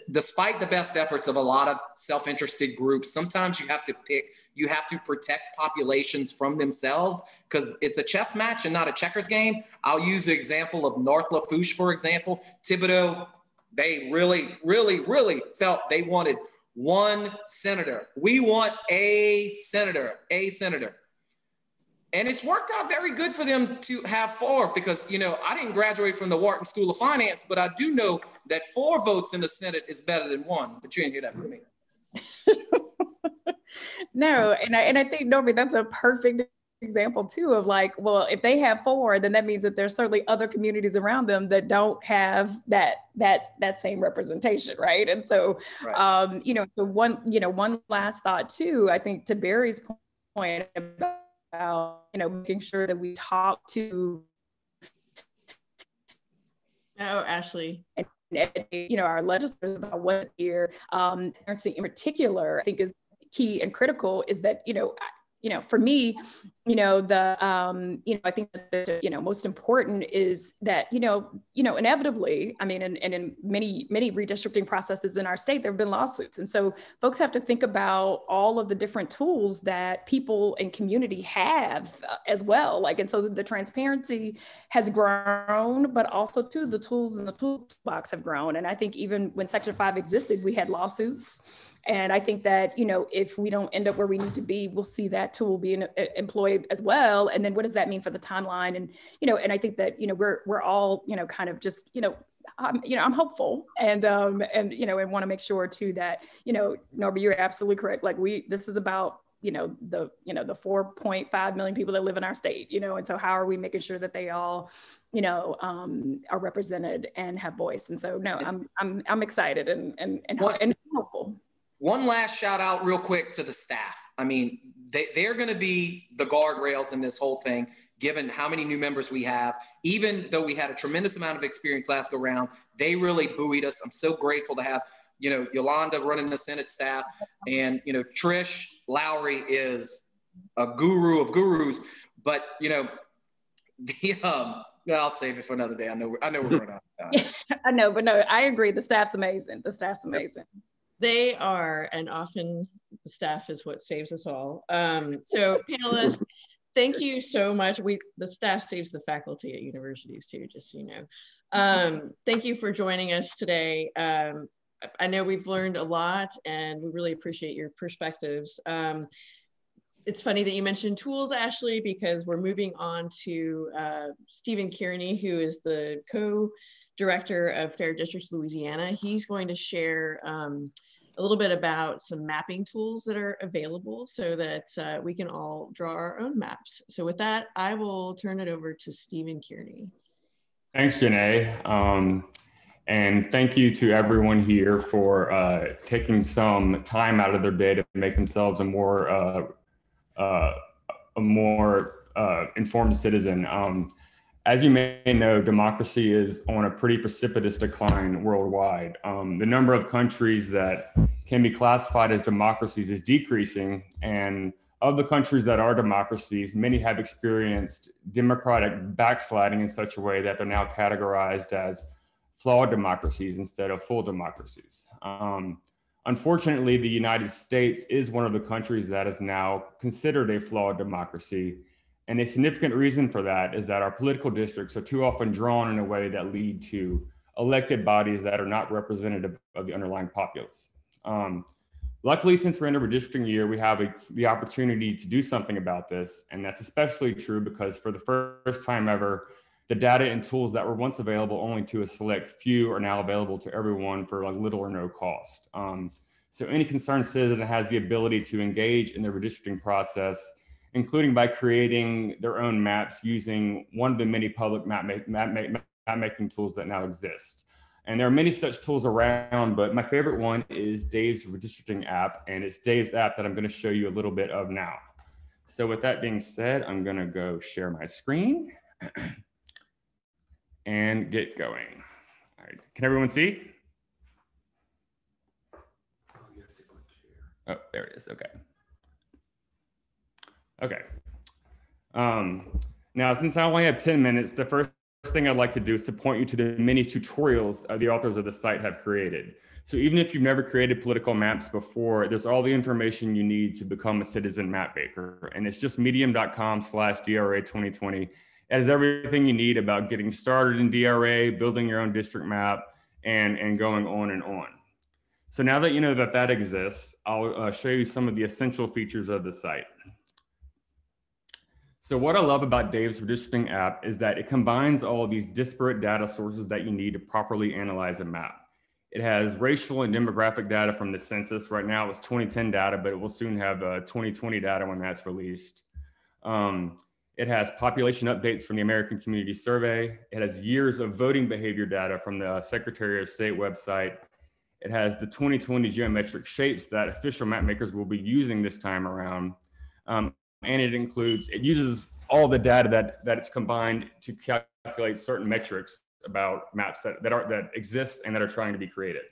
Despite the best efforts of a lot of self-interested groups, sometimes you have to pick, you have to protect populations from themselves because it's a chess match and not a checkers game. I'll use the example of North Lafourche, for example. Thibodeau, they really, really, really felt they wanted one senator. We want a senator, a senator. And it's worked out very good for them to have four because, you know, I didn't graduate from the Wharton School of Finance, but I do know that four votes in the Senate is better than one, but you didn't hear that from me. No, and I, and I think, Norby, that's a perfect example too of like, well, if they have four, then that means that there's certainly other communities around them that don't have that that that same representation, right? And so, right. Um, you know, the one, you know, one last thought too, I think to Barry's point about, About, you know, making sure that we talk to, oh, Ashley, and, you know, our legislators about what here, um, in particular, I think is key and critical is that, you know, you know, for me, you know, the, um, you know, I think that the, you know, most important is that, you know, you know, inevitably, I mean, and, and in many, many redistricting processes in our state, there've been lawsuits. And so folks have to think about all of the different tools that people and community have as well. Like, and so the transparency has grown, but also too, the tools in the toolbox have grown. And I think even when Section five existed, we had lawsuits. And I think that, you know, if we don't end up where we need to be, we'll see that tool being employed as well. And then what does that mean for the timeline? And, you know, and I think that, you know, we're, we're all, you know, kind of just, you know, I'm, you know, I'm hopeful and, um, and, you know, and want to make sure too that, you know, Norby, you're absolutely correct. Like we, this is about, you know, the, you know, the four point five million people that live in our state, you know, and so how are we making sure that they all, you know, um, are represented and have voice. And so, no, I'm, I'm, I'm excited and, and, and, and hopeful. One last shout out real quick to the staff. I mean, they, they're going to be the guardrails in this whole thing, given how many new members we have. Even though we had a tremendous amount of experience last go round, they really buoyed us. I'm so grateful to have, you know, Yolanda running the Senate staff and, you know, Trish Lowry is a guru of gurus, but, you know, the, um, I'll save it for another day. I know, I know we're running out of time. I know, but no, I agree. The staff's amazing. The staff's amazing. They are, and often the staff is what saves us all. Um, so panelists, thank you so much. We, the staff saves the faculty at universities too, just so you know. Um, thank you for joining us today. Um, I know we've learned a lot and we really appreciate your perspectives. Um, it's funny that you mentioned tools, Ashley, because we're moving on to uh, Stephen Kearney, who is the co-director of Fair Districts Louisiana. He's going to share um, a little bit about some mapping tools that are available so that uh, we can all draw our own maps. So with that, I will turn it over to Stephen Kearney. Thanks, Janae. Um, and thank you to everyone here for uh, taking some time out of their day to make themselves a more, uh, uh, a more uh, informed citizen. Um, As you may know, democracy is on a pretty precipitous decline worldwide. Um, the number of countries that can be classified as democracies is decreasing, and Of the countries that are democracies, many have experienced democratic backsliding in such a way that they're now categorized as flawed democracies instead of full democracies. Um, unfortunately, the United States is one of the countries that is now considered a flawed democracy. And a significant reason for that is that our political districts are too often drawn in a way that lead to elected bodies that are not representative of the underlying populace. Um, Luckily, since we're in a redistricting year, we have a, the opportunity to do something about this. And that's especially true because for the first time ever, the data and tools that were once available only to a select few are now available to everyone for like little or no cost. Um, so any concerned citizen has the ability to engage in the redistricting process, including by creating their own maps using one of the many public map, make, map, make, map making tools that now exist. And there are many such tools around, but my favorite one is Dave's Redistricting App, and it's Dave's app that I'm going to show you a little bit of now. So with that being said, I'm going to go share my screen and get going. All right, can everyone see? Oh, there it is. Okay. Okay. Um, now, since I only have ten minutes, the first First thing I'd like to do is to point you to the many tutorials the authors of the site have created. So even if you've never created political maps before, there's all the information you need to become a citizen map maker. And it's just medium dot com slash D R A twenty twenty. It has everything you need about getting started in D R A, building your own district map, and, and going on and on. So now that you know that that exists, I'll uh, show you some of the essential features of the site. So what I love about Dave's Redistricting App is that it combines all these disparate data sources that you need to properly analyze a map. It has racial and demographic data from the census. Right now it's twenty ten data, but it will soon have uh, twenty twenty data when that's released. Um, it has population updates from the American Community Survey. It has years of voting behavior data from the Secretary of State website. It has the twenty twenty geometric shapes that official mapmakers will be using this time around. Um, And it includes, it uses all the data that, that it's combined to calculate certain metrics about maps that, that, are, that exist and that are trying to be created.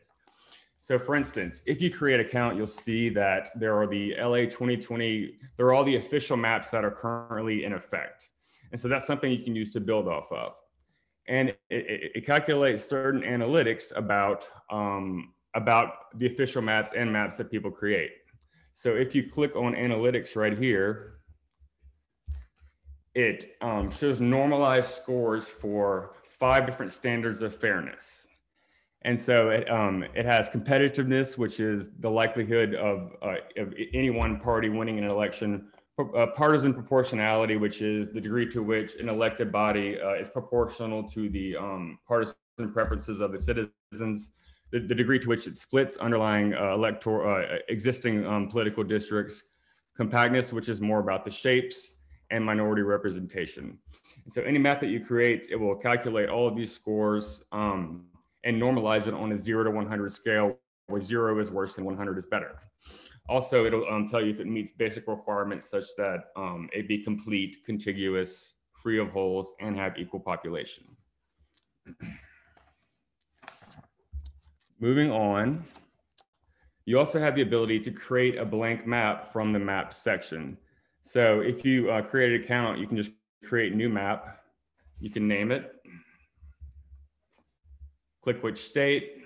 So for instance, if you create a count, you'll see that there are the L A twenty twenty, there are all the official maps that are currently in effect. And so that's something you can use to build off of. And it, it, it calculates certain analytics about, um, about the official maps and maps that people create. So if you click on analytics right here, it um, shows normalized scores for five different standards of fairness. And so it, um, it has competitiveness, which is the likelihood of, uh, of any one party winning an election, uh, partisan proportionality, which is the degree to which an elected body uh, is proportional to the um, partisan preferences of the citizens, the, the degree to which it splits underlying uh, electoral, uh, existing um, political districts, compactness, which is more about the shapes, and minority representation. So any map that you create, it will calculate all of these scores um, and normalize it on a zero to one hundred scale, where zero is worse and one hundred is better. Also, it'll um, tell you if it meets basic requirements such that um, it be complete, contiguous, free of holes, and have equal population. Moving on, you also have the ability to create a blank map from the map section. So if you uh, create an account, you can just create a new map. You can name it. Click which state.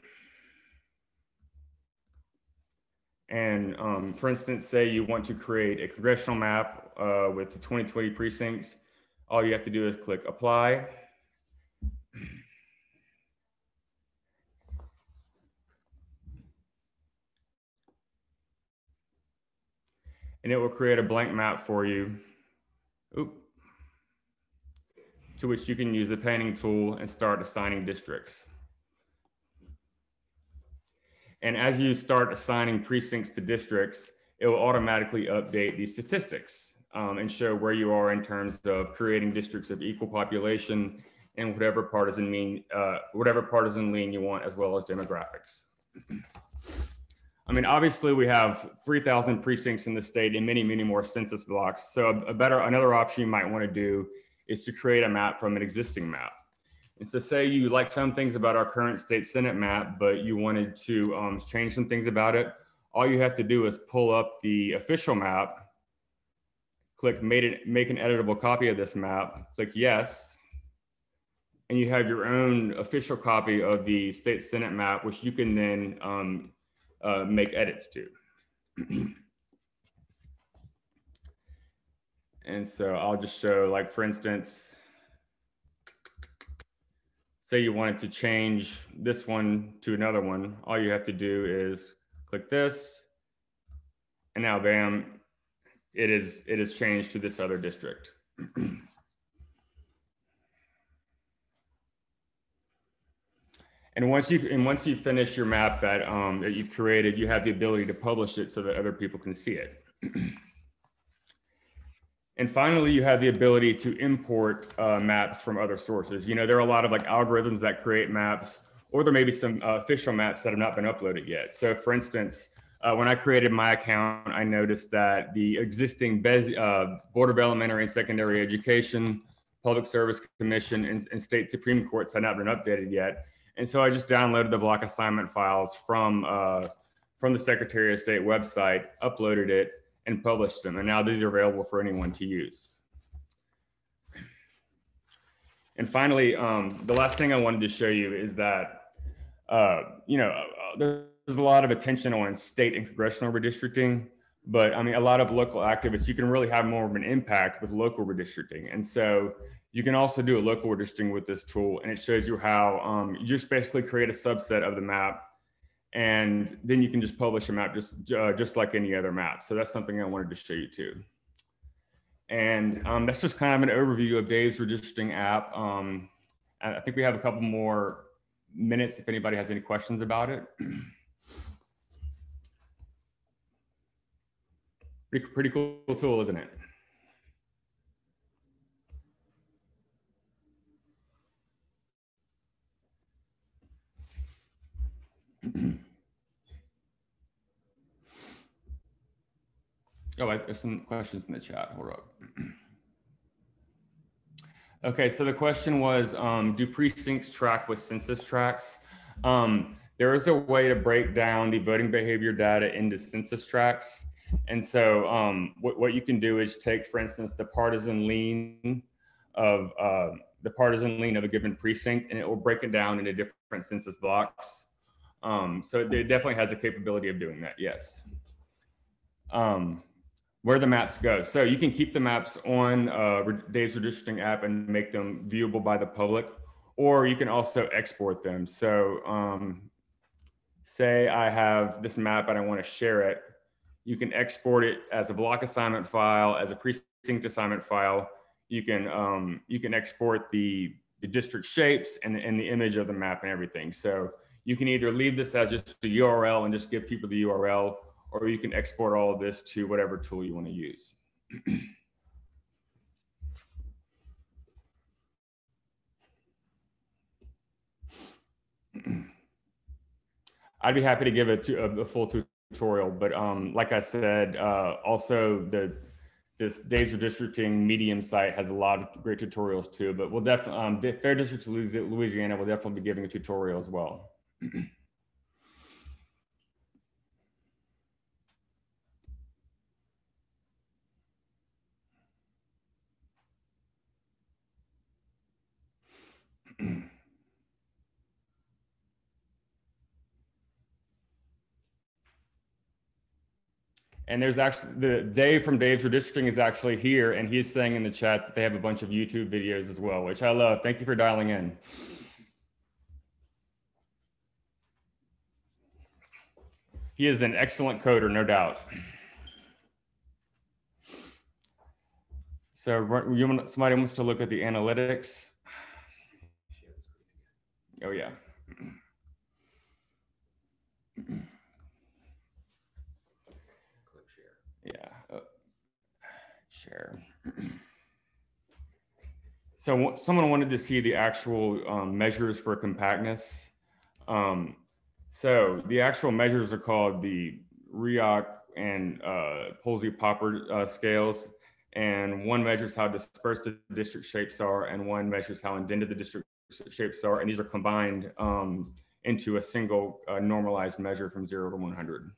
And um, for instance, say you want to create a congressional map uh, with the twenty twenty precincts. All you have to do is click apply. And it will create a blank map for you, Oop. to which you can use the painting tool and start assigning districts. And as you start assigning precincts to districts, it will automatically update these statistics um, and show where you are in terms of creating districts of equal population and whatever partisan mean, uh, whatever partisan lean you want, as well as demographics. I mean, obviously we have three thousand precincts in the state and many, many more census blocks. So a better, another option you might want to do is to create a map from an existing map. And so say you like some things about our current state Senate map, but you wanted to um, change some things about it. All you have to do is pull up the official map Click made it, make an editable copy of this map, click yes, and you have your own official copy of the state Senate map, which you can then um, uh, make edits to. And so I'll just show, like, for instance, say you wanted to change this one to another one, all you have to do is click this, and now bam, it is, it is changed to this other district. And once you and once you finish your map that um, that you've created, you have the ability to publish it so that other people can see it. And finally, you have the ability to import uh, maps from other sources. You know, there are a lot of like algorithms that create maps, or there may be some uh, official maps that have not been uploaded yet. So for instance, uh, when I created my account, I noticed that the existing Bez uh, Board of Elementary and Secondary Education, Public Service Commission, and, and state Supreme Courts had not been updated yet. And so I just downloaded the block assignment files from, uh, from the Secretary of State website, uploaded it, and publish them. And now these are available for anyone to use. And finally, um, the last thing I wanted to show you is that, uh, you know, there's a lot of attention on state and congressional redistricting, but I mean, a lot of local activists, you can really have more of an impact with local redistricting. And so you can also do a local redistricting with this tool. And it shows you how um, you just basically create a subset of the map, and then you can just publish a map just, uh, just like any other map. So that's something I wanted to show you too. And um, that's just kind of an overview of Dave's Redistricting app. Um, I think we have a couple more minutes if anybody has any questions about it. Pretty, pretty cool tool, isn't it? Oh, I, there's some questions in the chat, hold up. Okay, so the question was, um, do precincts track with census tracts? Um, there is a way to break down the voting behavior data into census tracts. And so um, what, what you can do is take, for instance, the partisan lean of, uh, the partisan lean of a given precinct, and it will break it down into different census blocks. Um, so it definitely has the capability of doing that, yes. Um, where the maps go. So you can keep the maps on uh, Dave's Redistricting app and make them viewable by the public, or you can also export them. So um, say I have this map and I want to share it. You can export it as a block assignment file, as a precinct assignment file. You can, um, you can export the, the district shapes and, and the image of the map and everything. So you can either leave this as just a U R L and just give people the U R L, or you can export all of this to whatever tool you want to use. I'd be happy to give a, a full tutorial, but um, like I said, uh, also the this Dave's Redistricting Medium site has a lot of great tutorials too. But we'll definitely um, Fair Districts Louisiana will definitely be giving a tutorial as well. And there's actually the Dave from Dave's Redistricting is actually here, and he's saying in the chat that they have a bunch of YouTube videos as well, which I love. Thank you for dialing in. He is an excellent coder, no doubt. So somebody wants to look at the analytics. Oh yeah. Click share. Yeah. Oh. Share. So someone wanted to see the actual um, measures for compactness. Um, So the actual measures are called the Reock and uh, Polsby-Popper uh, scales, and one measures how dispersed the district shapes are, and one measures how indented the district shapes are, and these are combined um, into a single uh, normalized measure from zero to one hundred.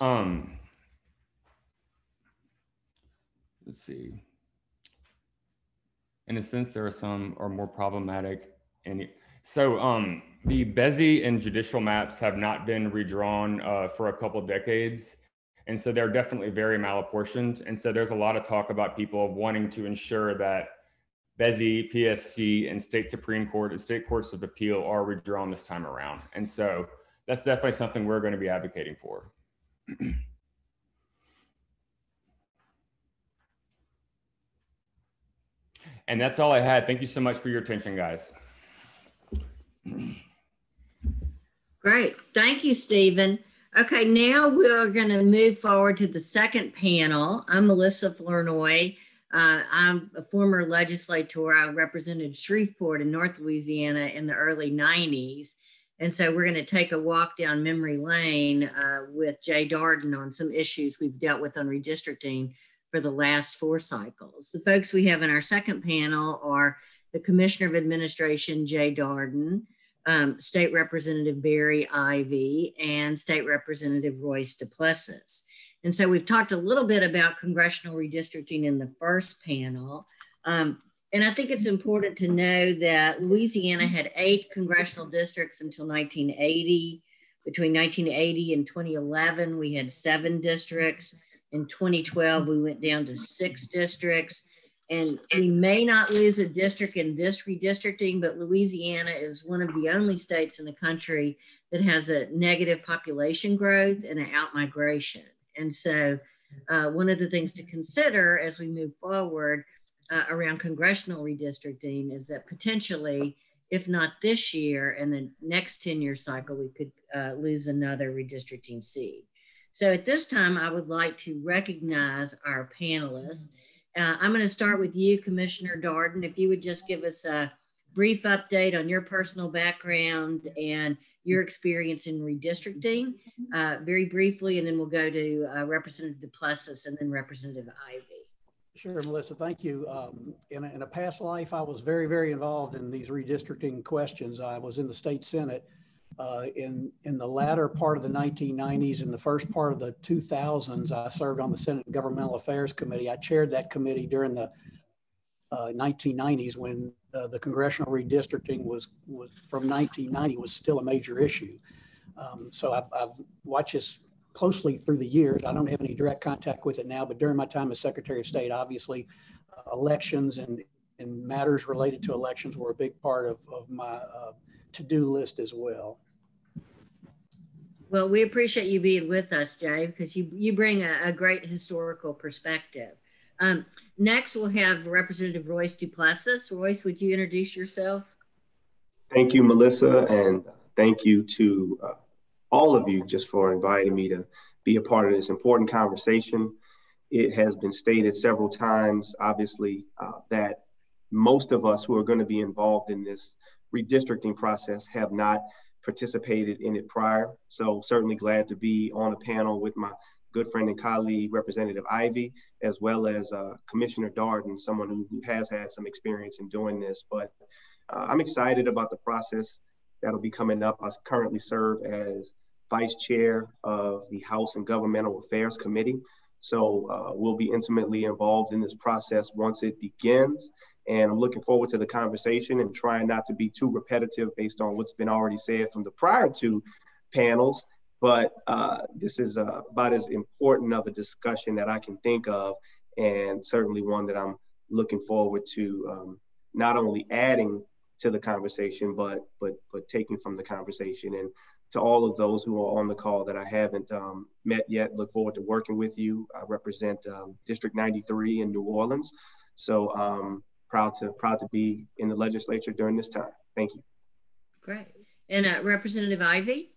Um, let's see. In a sense, there are some are more problematic. And so um, the Bezzi and judicial maps have not been redrawn uh, for a couple decades. And so they're definitely very malapportioned. And so there's a lot of talk about people wanting to ensure that Bezzi, P S C, and state Supreme Court and state courts of appeal are redrawn this time around. And so that's definitely something we're going to be advocating for. And that's all I had. Thank you so much for your attention, guys. Great. Thank you, Stephen. Okay, now we're going to move forward to the second panel. I'm Melissa Flournoy. Uh, I'm a former legislator. I represented Shreveport in North Louisiana in the early nineties. And so we're going to take a walk down memory lane uh, with Jay Dardenne on some issues we've dealt with on redistricting for the last four cycles. The folks we have in our second panel are the Commissioner of Administration, Jay Dardenne, um, State Representative Barry Ivey, and State Representative Royce DuPlessis. And so we've talked a little bit about congressional redistricting in the first panel. Um, and I think it's important to know that Louisiana had eight congressional districts until nineteen eighty. Between nineteen eighty and twenty eleven, we had seven districts. In twenty twelve, we went down to six districts, and we may not lose a district in this redistricting, but Louisiana is one of the only states in the country that has a negative population growth and an outmigration. And so uh, one of the things to consider as we move forward uh, around congressional redistricting is that potentially, if not this year and the next ten year cycle, we could uh, lose another redistricting seat. So at this time, I would like to recognize our panelists. Uh, I'm going to start with you, Commissioner Dardenne. If you would just give us a brief update on your personal background and your experience in redistricting, uh, very briefly, and then we'll go to uh, Representative DuPlessis and then Representative Ivey. Sure, Melissa, thank you. Um, in, a, in a past life, I was very, very involved in these redistricting questions. I was in the state Senate Uh, in, in the latter part of the nineteen nineties and the first part of the two thousands, I served on the Senate Governmental Affairs Committee. I chaired that committee during the uh, nineteen nineties when uh, the congressional redistricting was, was from nineteen ninety was still a major issue. Um, so I've, I've watched this closely through the years. I don't have any direct contact with it now, but during my time as Secretary of State, obviously uh, elections and, and matters related to elections were a big part of, of my uh, to-do list as well. Well, we appreciate you being with us, Jay, because you, you bring a, a great historical perspective. Um, next, we'll have Representative Royce DuPlessis. Royce, would you introduce yourself? Thank you, Melissa, and thank you to uh, all of you just for inviting me to be a part of this important conversation. It has been stated several times, obviously, uh, that most of us who are going to be involved in this redistricting process have not participated in it prior. So certainly glad to be on a panel with my good friend and colleague, Representative Ivey, as well as uh, Commissioner Dardenne, someone who has had some experience in doing this. But uh, I'm excited about the process that'll be coming up. I currently serve as Vice Chair of the House and Governmental Affairs Committee. So uh, we'll be intimately involved in this process once it begins. And I'm looking forward to the conversation and trying not to be too repetitive based on what's been already said from the prior two panels. But uh, this is uh, about as important of a discussion that I can think of, and certainly one that I'm looking forward to um, not only adding to the conversation, but, but, but taking from the conversation. And to all of those who are on the call that I haven't um, met yet, look forward to working with you. I represent um, District ninety-three in New Orleans. So, um, Proud to proud to be in the legislature during this time. Thank you. Great. And uh, Representative Ivey?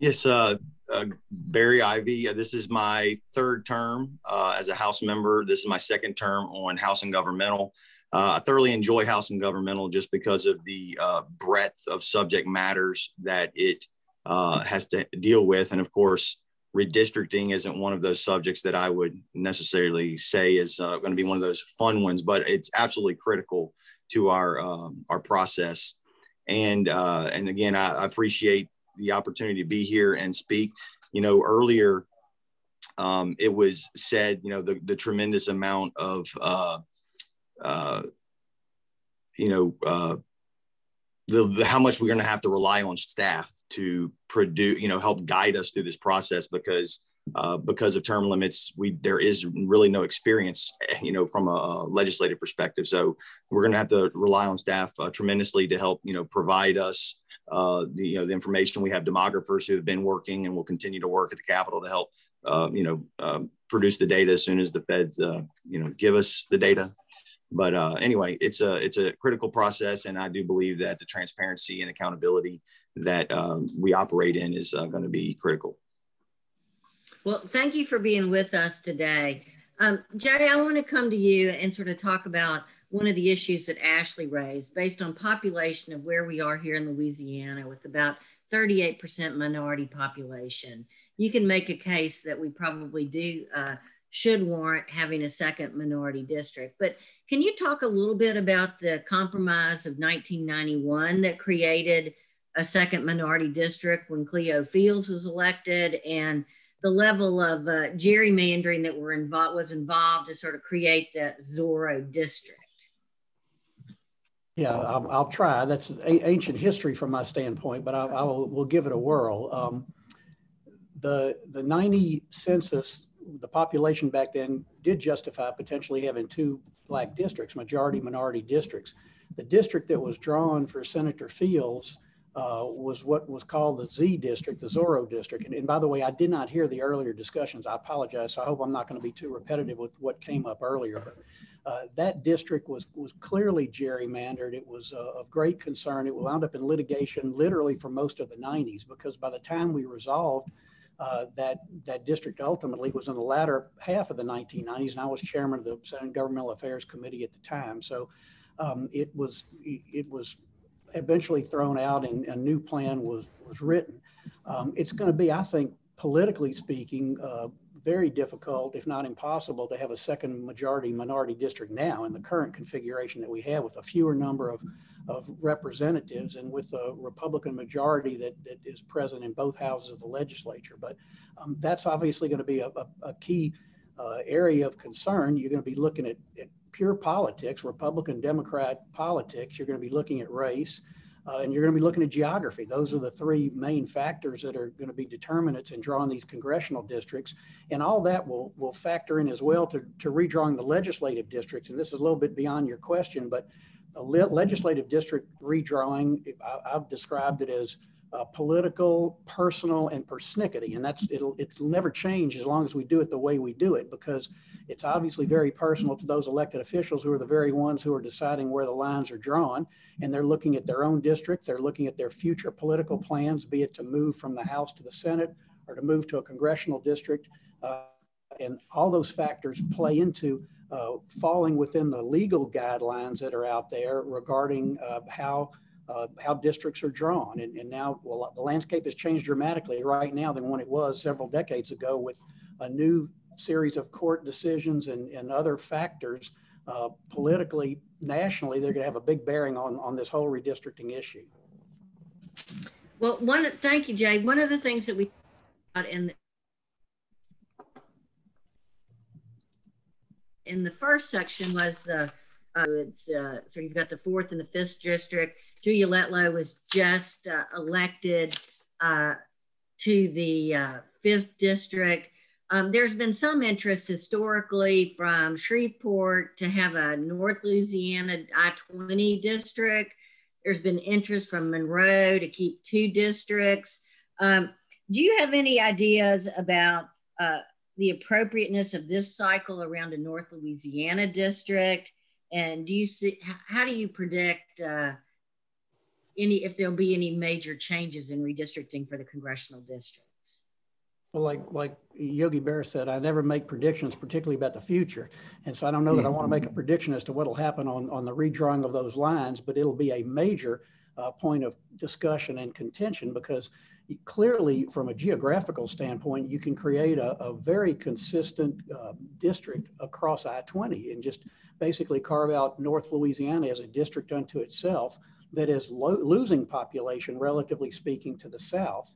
Yes, uh, uh, Barry Ivey. Uh, this is my third term uh, as a House member. This is my second term on House and Governmental. Uh, I thoroughly enjoy House and Governmental just because of the uh, breadth of subject matters that it uh, has to deal with. And of course, redistricting isn't one of those subjects that I would necessarily say is uh, going to be one of those fun ones, but it's absolutely critical to our um, our process. And uh, and again, I, I appreciate the opportunity to be here and speak. You know, earlier Um, it was said, you know, the, the tremendous amount of, uh, uh, you know, uh, the, the, how much we're going to have to rely on staff to produce, you know, help guide us through this process, because uh, because of term limits, we there is really no experience, you know, from a, a legislative perspective. So we're going to have to rely on staff uh, tremendously to help, you know, provide us uh, the, you know, the information. We have demographers who have been working and will continue to work at the Capitol to help, uh, you know, uh, produce the data as soon as the feds, uh, you know, give us the data. But uh, anyway, it's a it's a critical process, and I do believe that the transparency and accountability that um, we operate in is uh, going to be critical. Well, thank you for being with us today. Um, Jay, I want to come to you and sort of talk about one of the issues that Ashley raised based on population of where we are here in Louisiana with about thirty-eight percent minority population. You can make a case that we probably do uh, should warrant having a second minority district. But can you talk a little bit about the compromise of nineteen ninety-one that created a second minority district when Cleo Fields was elected, and the level of uh, gerrymandering that were involved was involved to sort of create that Zorro district? Yeah, I'll, I'll try. That's ancient history from my standpoint, but I, I will we'll give it a whirl. Um, the the ninety census, the population back then did justify potentially having two black districts, majority minority districts. The district that was drawn for Senator Fields uh, was what was called the Z district, the Zorro district. And, and by the way, I did not hear the earlier discussions. I apologize. So I hope I'm not going to be too repetitive with what came up earlier. But uh, that district was, was clearly gerrymandered. It was uh, of great concern. It wound up in litigation literally for most of the nineties, because by the time we resolved Uh, that that district ultimately was in the latter half of the nineteen nineties, and I was chairman of the Senate and Governmental Affairs Committee at the time. So um, it was it was eventually thrown out, and a new plan was was written. Um, it's going to be, I think, politically speaking, uh, very difficult, if not impossible, to have a second majority minority district now in the current configuration that we have, with a fewer number of of representatives and with a Republican majority that, that is present in both houses of the legislature. But um, that's obviously going to be a, a, a key uh, area of concern. You're going to be looking at, at pure politics, Republican, Democrat politics. You're going to be looking at race, uh, and you're going to be looking at geography. Those are the three main factors that are going to be determinants in drawing these congressional districts. And all that will, will factor in as well to, to redrawing the legislative districts. And this is a little bit beyond your question, but a legislative district redrawing, I, I've described it as uh, political, personal, and persnickety. And that's, it'll, it'll never change as long as we do it the way we do it, because it's obviously very personal to those elected officials who are the very ones who are deciding where the lines are drawn. And they're looking at their own districts. They're looking at their future political plans, be it to move from the House to the Senate or to move to a congressional district. Uh, and all those factors play into Uh, falling within the legal guidelines that are out there regarding uh, how uh, how districts are drawn. And, and now well, the landscape has changed dramatically right now than when it was several decades ago, with a new series of court decisions and, and other factors uh, politically, nationally. They're going to have a big bearing on, on this whole redistricting issue. Well, one, thank you, Jay. One of the things that we talked about in the in the first section was the, uh, it's, uh, so you've got the fourth and the fifth district. Julia Letlow was just uh, elected uh, to the uh, fifth district. Um, there's been some interest historically from Shreveport to have a North Louisiana I twenty district. There's been interest from Monroe to keep two districts. Um, do you have any ideas about uh, the appropriateness of this cycle around a North Louisiana district? And do you see, how do you predict uh, any, if there'll be any major changes in redistricting for the congressional districts? Well, like, like Yogi Berra said, I never make predictions, particularly about the future. And so I don't know that I want to make a prediction as to what'll happen on, on the redrawing of those lines, but it'll be a major uh, point of discussion and contention, because clearly, from a geographical standpoint, you can create a, a very consistent uh, district across I twenty and just basically carve out North Louisiana as a district unto itself that is lo losing population, relatively speaking, to the south.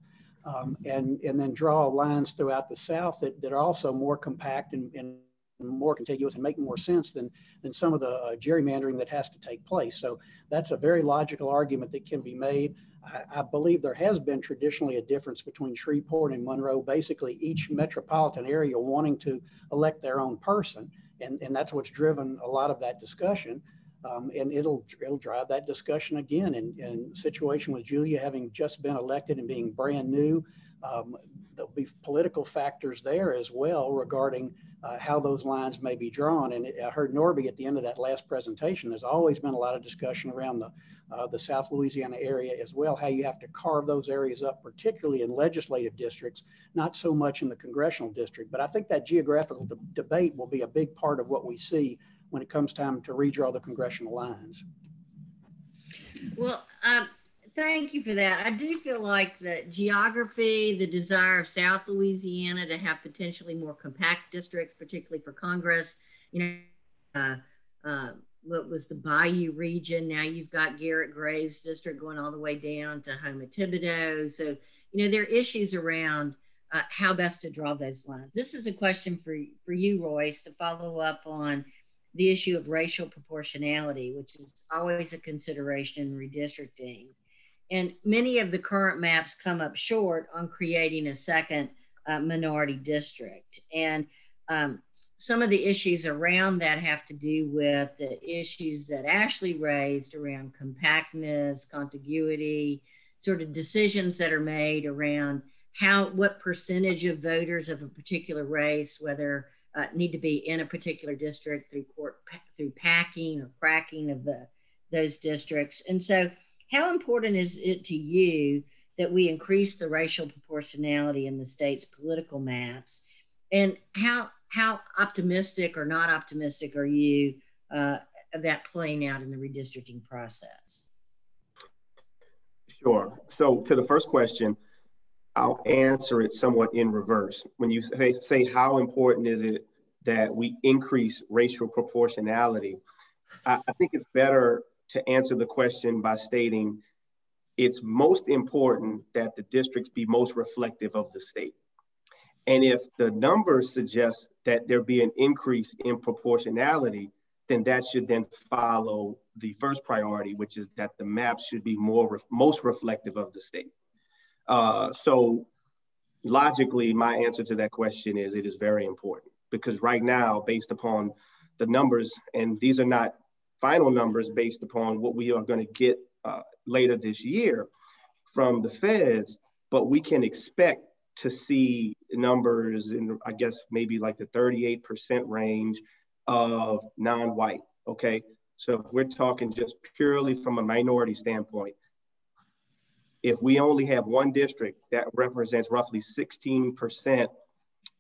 um, and, and then draw lines throughout the South that, that are also more compact and, and more contiguous and make more sense than, than some of the uh, gerrymandering that has to take place. So that's a very logical argument that can be made. I, I believe there has been traditionally a difference between Shreveport and Monroe, basically each metropolitan area wanting to elect their own person. And, and that's what's driven a lot of that discussion. Um, and it'll, it'll drive that discussion again. And, and the situation with Julia having just been elected and being brand new, um, there'll be political factors there as well regarding uh, how those lines may be drawn. And it, I heard Norby at the end of that last presentation, there's always been a lot of discussion around the, uh, the South Louisiana area as well, how you have to carve those areas up, particularly in legislative districts, not so much in the congressional district. But I think that geographical de- debate will be a big part of what we see when it comes time to redraw the congressional lines. Well, um, thank you for that. I do feel like the geography, the desire of South Louisiana to have potentially more compact districts, particularly for Congress, you know, uh, uh, what was the Bayou region, now you've got Garrett Graves district going all the way down to Houma Thibodeau. So, you know, there are issues around uh, how best to draw those lines. This is a question for, for you, Royce, to follow up on the issue of racial proportionality, which is always a consideration in redistricting. And many of the current maps come up short on creating a second uh, minority district. And um, some of the issues around that have to do with the issues that Ashley raised around compactness, contiguity, sort of decisions that are made around how, what percentage of voters of a particular race, whether Uh, need to be in a particular district through court, through packing or cracking of the those districts. And so how important is it to you that we increase the racial proportionality in the state's political maps? And how how optimistic or not optimistic are you uh, of that playing out in the redistricting process? Sure. So to the first question, I'll answer it somewhat in reverse. When you say, say how important is it that we increase racial proportionality, I, I think it's better to answer the question by stating it's most important that the districts be most reflective of the state. And if the numbers suggest that there be an increase in proportionality, then that should then follow the first priority, which is that the map should be more most reflective of the state. Uh, so logically, my answer to that question is it is very important, because right now, based upon the numbers, and these are not final numbers based upon what we are going to get uh, later this year from the feds, but we can expect to see numbers in, I guess, maybe like the thirty-eight percent range of non-white, okay? So if we're talking just purely from a minority standpoint, if we only have one district that represents roughly sixteen percent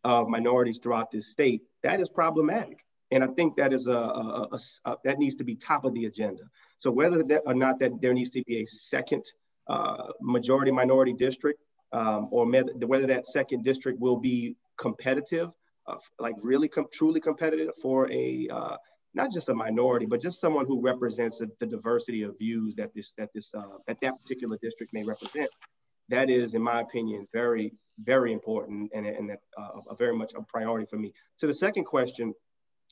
of minorities throughout this state, that is problematic. And I think that is a, a, a, a that needs to be top of the agenda. So whether that or not that there needs to be a second uh, majority minority district, um, or whether that second district will be competitive, uh, like really com truly competitive for a, uh, not just a minority, but just someone who represents a, the diversity of views that this that this uh, that that particular district may represent. That is, in my opinion, very very important and and uh, a very much a priority for me. To the second question,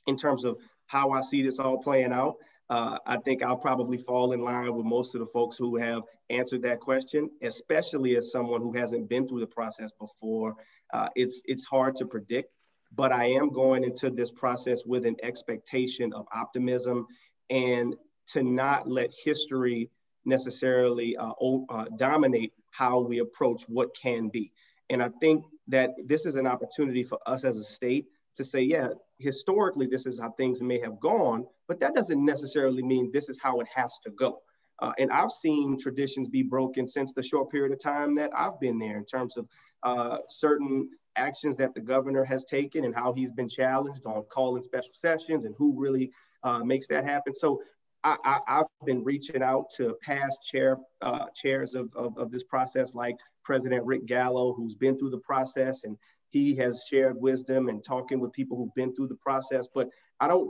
in terms of how I see this all playing out, uh, I think I'll probably fall in line with most of the folks who have answered that question, especially as someone who hasn't been through the process before. Uh, it's it's hard to predict. But I am going into this process with an expectation of optimism and to not let history necessarily uh, uh, dominate how we approach what can be. And I think that this is an opportunity for us as a state to say, yeah, historically, this is how things may have gone, but that doesn't necessarily mean this is how it has to go. Uh, and I've seen traditions be broken since the short period of time that I've been there in terms of uh, certain actions that the governor has taken and how he's been challenged on calling special sessions and who really uh, makes that happen. So I, I, I've been reaching out to past chair uh, chairs of, of, of this process, like President Rick Gallo, who's been through the process, and he has shared wisdom and talking with people who've been through the process. But I don't,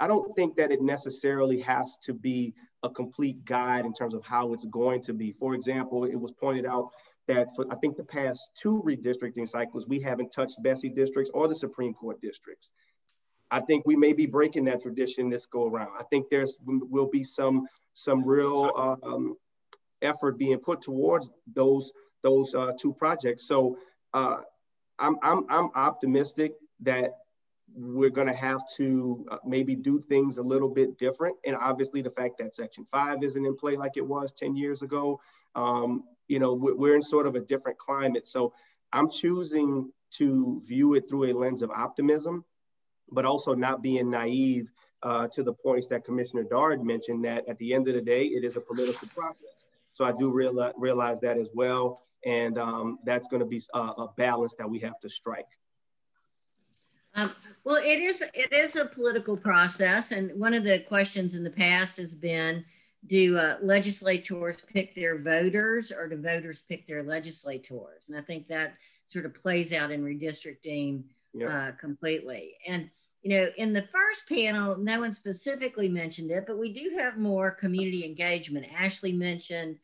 I don't think that it necessarily has to be a complete guide in terms of how it's going to be. For example, it was pointed out that for, I think, the past two redistricting cycles, we haven't touched Bessie districts or the Supreme Court districts. I think we may be breaking that tradition this go around. I think there's will be some some real um, effort being put towards those those uh, two projects. So uh, I'm, I'm, I'm optimistic that we're gonna have to uh, maybe do things a little bit different. And obviously the fact that Section five isn't in play like it was ten years ago, um, you know, we're in sort of a different climate. So I'm choosing to view it through a lens of optimism, but also not being naive uh, to the points that Commissioner Dard mentioned, that at the end of the day, it is a political process. So I do reala- realize that as well. And um, that's gonna be a, a balance that we have to strike. Um, well, it is, it is a political process. And one of the questions in the past has been, do uh, legislators pick their voters, or do voters pick their legislators? And I think that sort of plays out in redistricting yeah. uh, completely. And, you know, in the first panel, no one specifically mentioned it, but we do have more community engagement. Ashley mentioned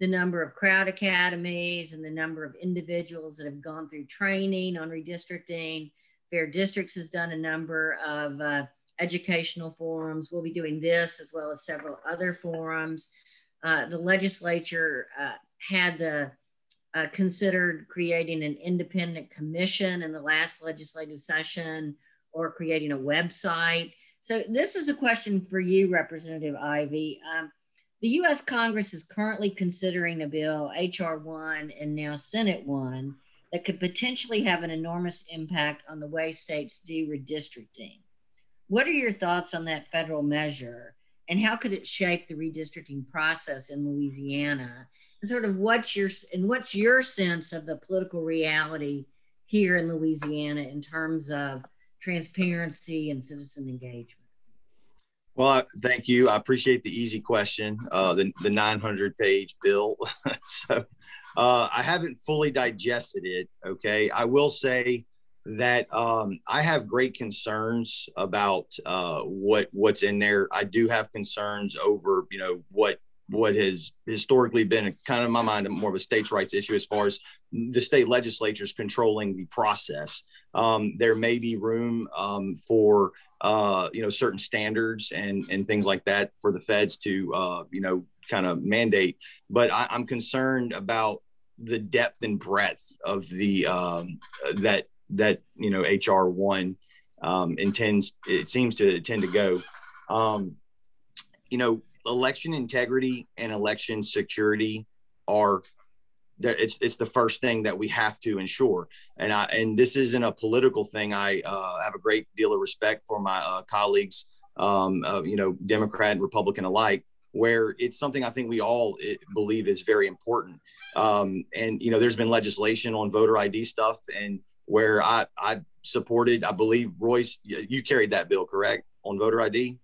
the number of crowd academies and the number of individuals that have gone through training on redistricting. Fair Districts has done a number of uh, educational forums. We'll be doing this as well as several other forums. Uh, the legislature uh, had the, uh, considered creating an independent commission in the last legislative session, or creating a website. So this is a question for you, Representative Ivey. Um, the U S Congress is currently considering a bill, H R one and now Senate one, that could potentially have an enormous impact on the way states do redistricting. What are your thoughts on that federal measure, and how could it shape the redistricting process in Louisiana? And sort of what's your, and what's your sense of the political reality here in Louisiana in terms of transparency and citizen engagement? Well, I, thank you. I appreciate the easy question, uh, the, the nine hundred page bill. So uh, I haven't fully digested it, okay? I will say that um, I have great concerns about uh, what what's in there. I do have concerns over, you know, what what has historically been a, kind of in my mind more of a states' rights issue as far as the state legislatures controlling the process. Um, there may be room um, for uh, you know, certain standards and and things like that for the feds to uh, you know, kind of mandate, but I, I'm concerned about the depth and breadth of the um, that. that, you know, H R one um, intends, it seems to tend to go. Um, you know, election integrity and election security are, it's it's the first thing that we have to ensure. And I, and this isn't a political thing. I uh, have a great deal of respect for my uh, colleagues, um, uh, you know, Democrat and Republican alike, where it's something I think we all believe is very important. Um, and, you know, there's been legislation on voter I D stuff, and where I, I supported, I believe, Royce, you carried that bill, correct, on voter I D?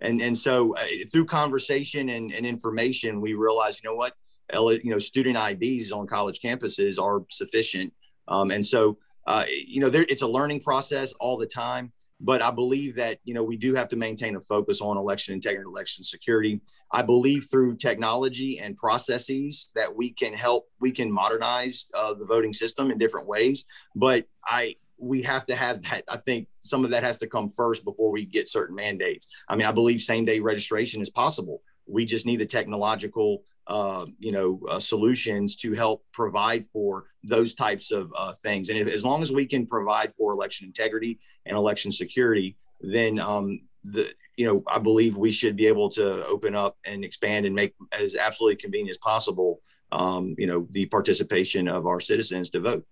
And and so uh, through conversation and, and information, we realized, you know what, L, you know, student I Ds on college campuses are sufficient. Um, and so, uh, you know, there, it's a learning process all the time, but I believe that, you know, we do have to maintain a focus on election integrity, election security. I believe through technology and processes that we can help, we can modernize uh, the voting system in different ways. But I, we have to have that. I think some of that has to come first before we get certain mandates. I mean, I believe same day registration is possible. We just need the technological, uh, you know, uh, solutions to help provide for those types of uh, things. And if, as long as we can provide for election integrity and election security, then, um, the, you know, I believe we should be able to open up and expand and make as absolutely convenient as possible, um, you know, the participation of our citizens to vote.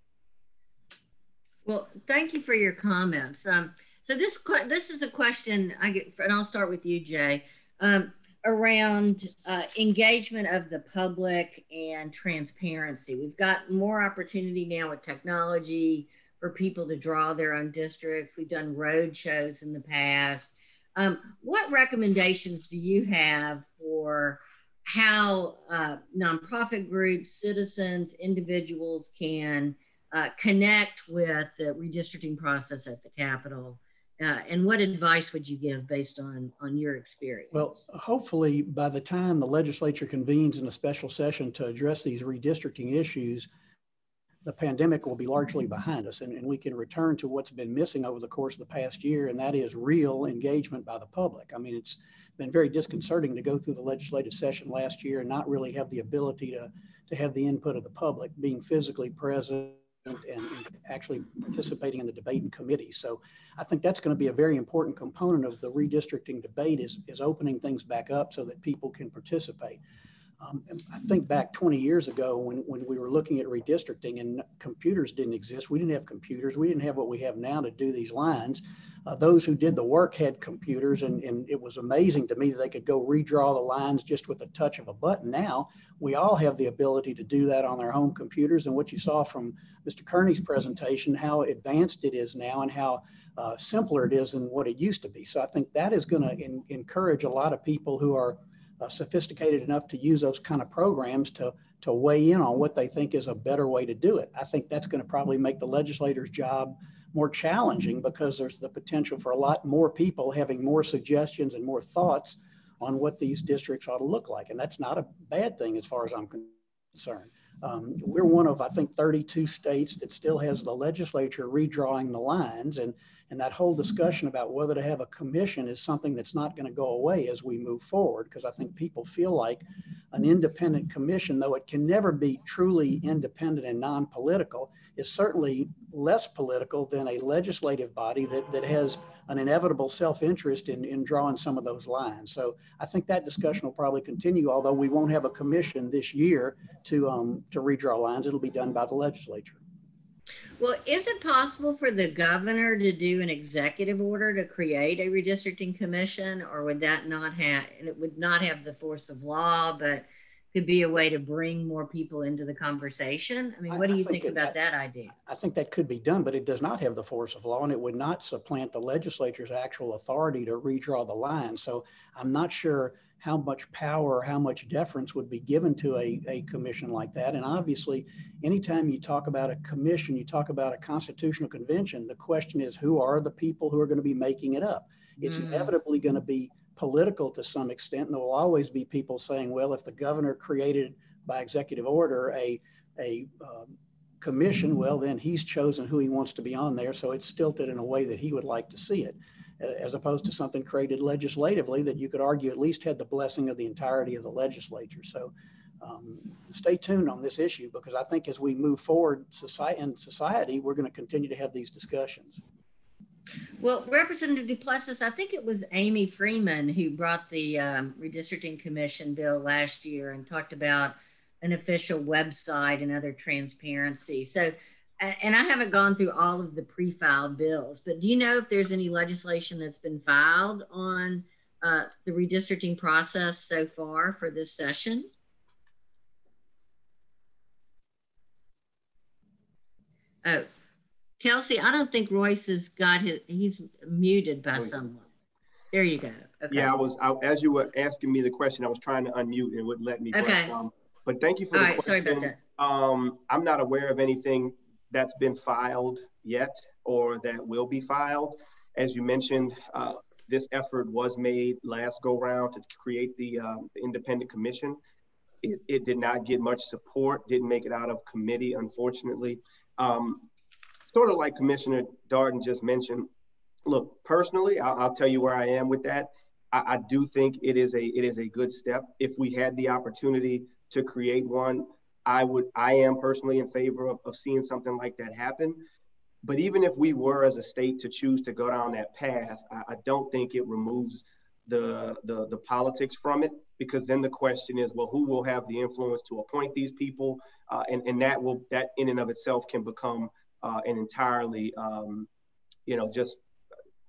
Well, thank you for your comments. Um, so this this is a question I get, and I'll start with you, Jay. Um, around uh, engagement of the public and transparency. We've got more opportunity now with technology for people to draw their own districts. We've done road shows in the past. Um, what recommendations do you have for how uh, nonprofit groups, citizens, individuals can uh, connect with the redistricting process at the Capitol Uh, and what advice would you give based on, on your experience? Well, hopefully by the time the legislature convenes in a special session to address these redistricting issues, the pandemic will be largely behind us, and, and we can return to what's been missing over the course of the past year, and that is real engagement by the public. I mean, it's been very disconcerting to go through the legislative session last year and not really have the ability to, to have the input of the public, being physically present and actually participating in the debate and committee. So I think that's going to be a very important component of the redistricting debate is, is opening things back up so that people can participate. Um, I think back twenty years ago when, when we were looking at redistricting and computers didn't exist. We didn't have computers. We didn't have what we have now to do these lines. Uh, those who did the work had computers, and, and it was amazing to me that they could go redraw the lines just with a touch of a button. Now, we all have the ability to do that on our home computers, and what you saw from Mister Kearney's presentation, how advanced it is now and how uh, simpler it is than what it used to be. So I think that is going to encourage a lot of people who are Uh, sophisticated enough to use those kind of programs to, to weigh in on what they think is a better way to do it. I think that's going to probably make the legislator's job more challenging because there's the potential for a lot more people having more suggestions and more thoughts on what these districts ought to look like. And that's not a bad thing as far as I'm concerned. Um, we're one of, I think, thirty-two states that still has the legislature redrawing the lines, and, and that whole discussion about whether to have a commission is something that's not going to go away as we move forward, because I think people feel like an independent commission, though it can never be truly independent and non-political, is certainly less political than a legislative body that, that has an inevitable self-interest in, in drawing some of those lines. So I think that discussion will probably continue, although we won't have a commission this year to, um, to redraw lines. It'll be done by the legislature. Well, is it possible for the governor to do an executive order to create a redistricting commission, or would that not have, it would not have the force of law, but could be a way to bring more people into the conversation? I mean, what do you think about that idea? I think that could be done, but it does not have the force of law, and it would not supplant the legislature's actual authority to redraw the line. So I'm not sure how much power or how much deference would be given to a, a commission like that. And obviously, anytime you talk about a commission, you talk about a constitutional convention, the question is, who are the people who are going to be making it up? It's mm. inevitably going to be political to some extent, and there will always be people saying, well, if the governor created by executive order a, a um, commission, well, then he's chosen who he wants to be on there, so it's stilted in a way that he would like to see it, as opposed to something created legislatively that you could argue at least had the blessing of the entirety of the legislature. So um, stay tuned on this issue, because I think as we move forward society, in society, we're going to continue to have these discussions. Well, Representative DuPlessis, I think it was Amy Freeman who brought the um, Redistricting Commission bill last year and talked about an official website and other transparency. So, and I haven't gone through all of the pre-filed bills, but do you know if there's any legislation that's been filed on uh, the redistricting process so far for this session? Oh. Kelsey, I don't think Royce has got his, he's muted by someone. There you go. Okay. Yeah, I was, I, as you were asking me the question, I was trying to unmute and it wouldn't let me. Okay. Um, but thank you for All the right, question. Sorry about that. Um, I'm not aware of anything that's been filed yet or that will be filed. As you mentioned, uh, this effort was made last go round to create the um, independent commission. It, it did not get much support, didn't make it out of committee, unfortunately. Um, Sort of like Commissioner Darden just mentioned, look, personally, I'll, I'll tell you where I am with that. I, I do think it is a it is a good step. If we had the opportunity to create one, I would I am personally in favor of, of seeing something like that happen. But even if we were as a state to choose to go down that path, I, I don't think it removes the, the the politics from it, because then the question is, well, who will have the influence to appoint these people, uh, and and that will that in and of itself can become Uh, an entirely, um, you know, just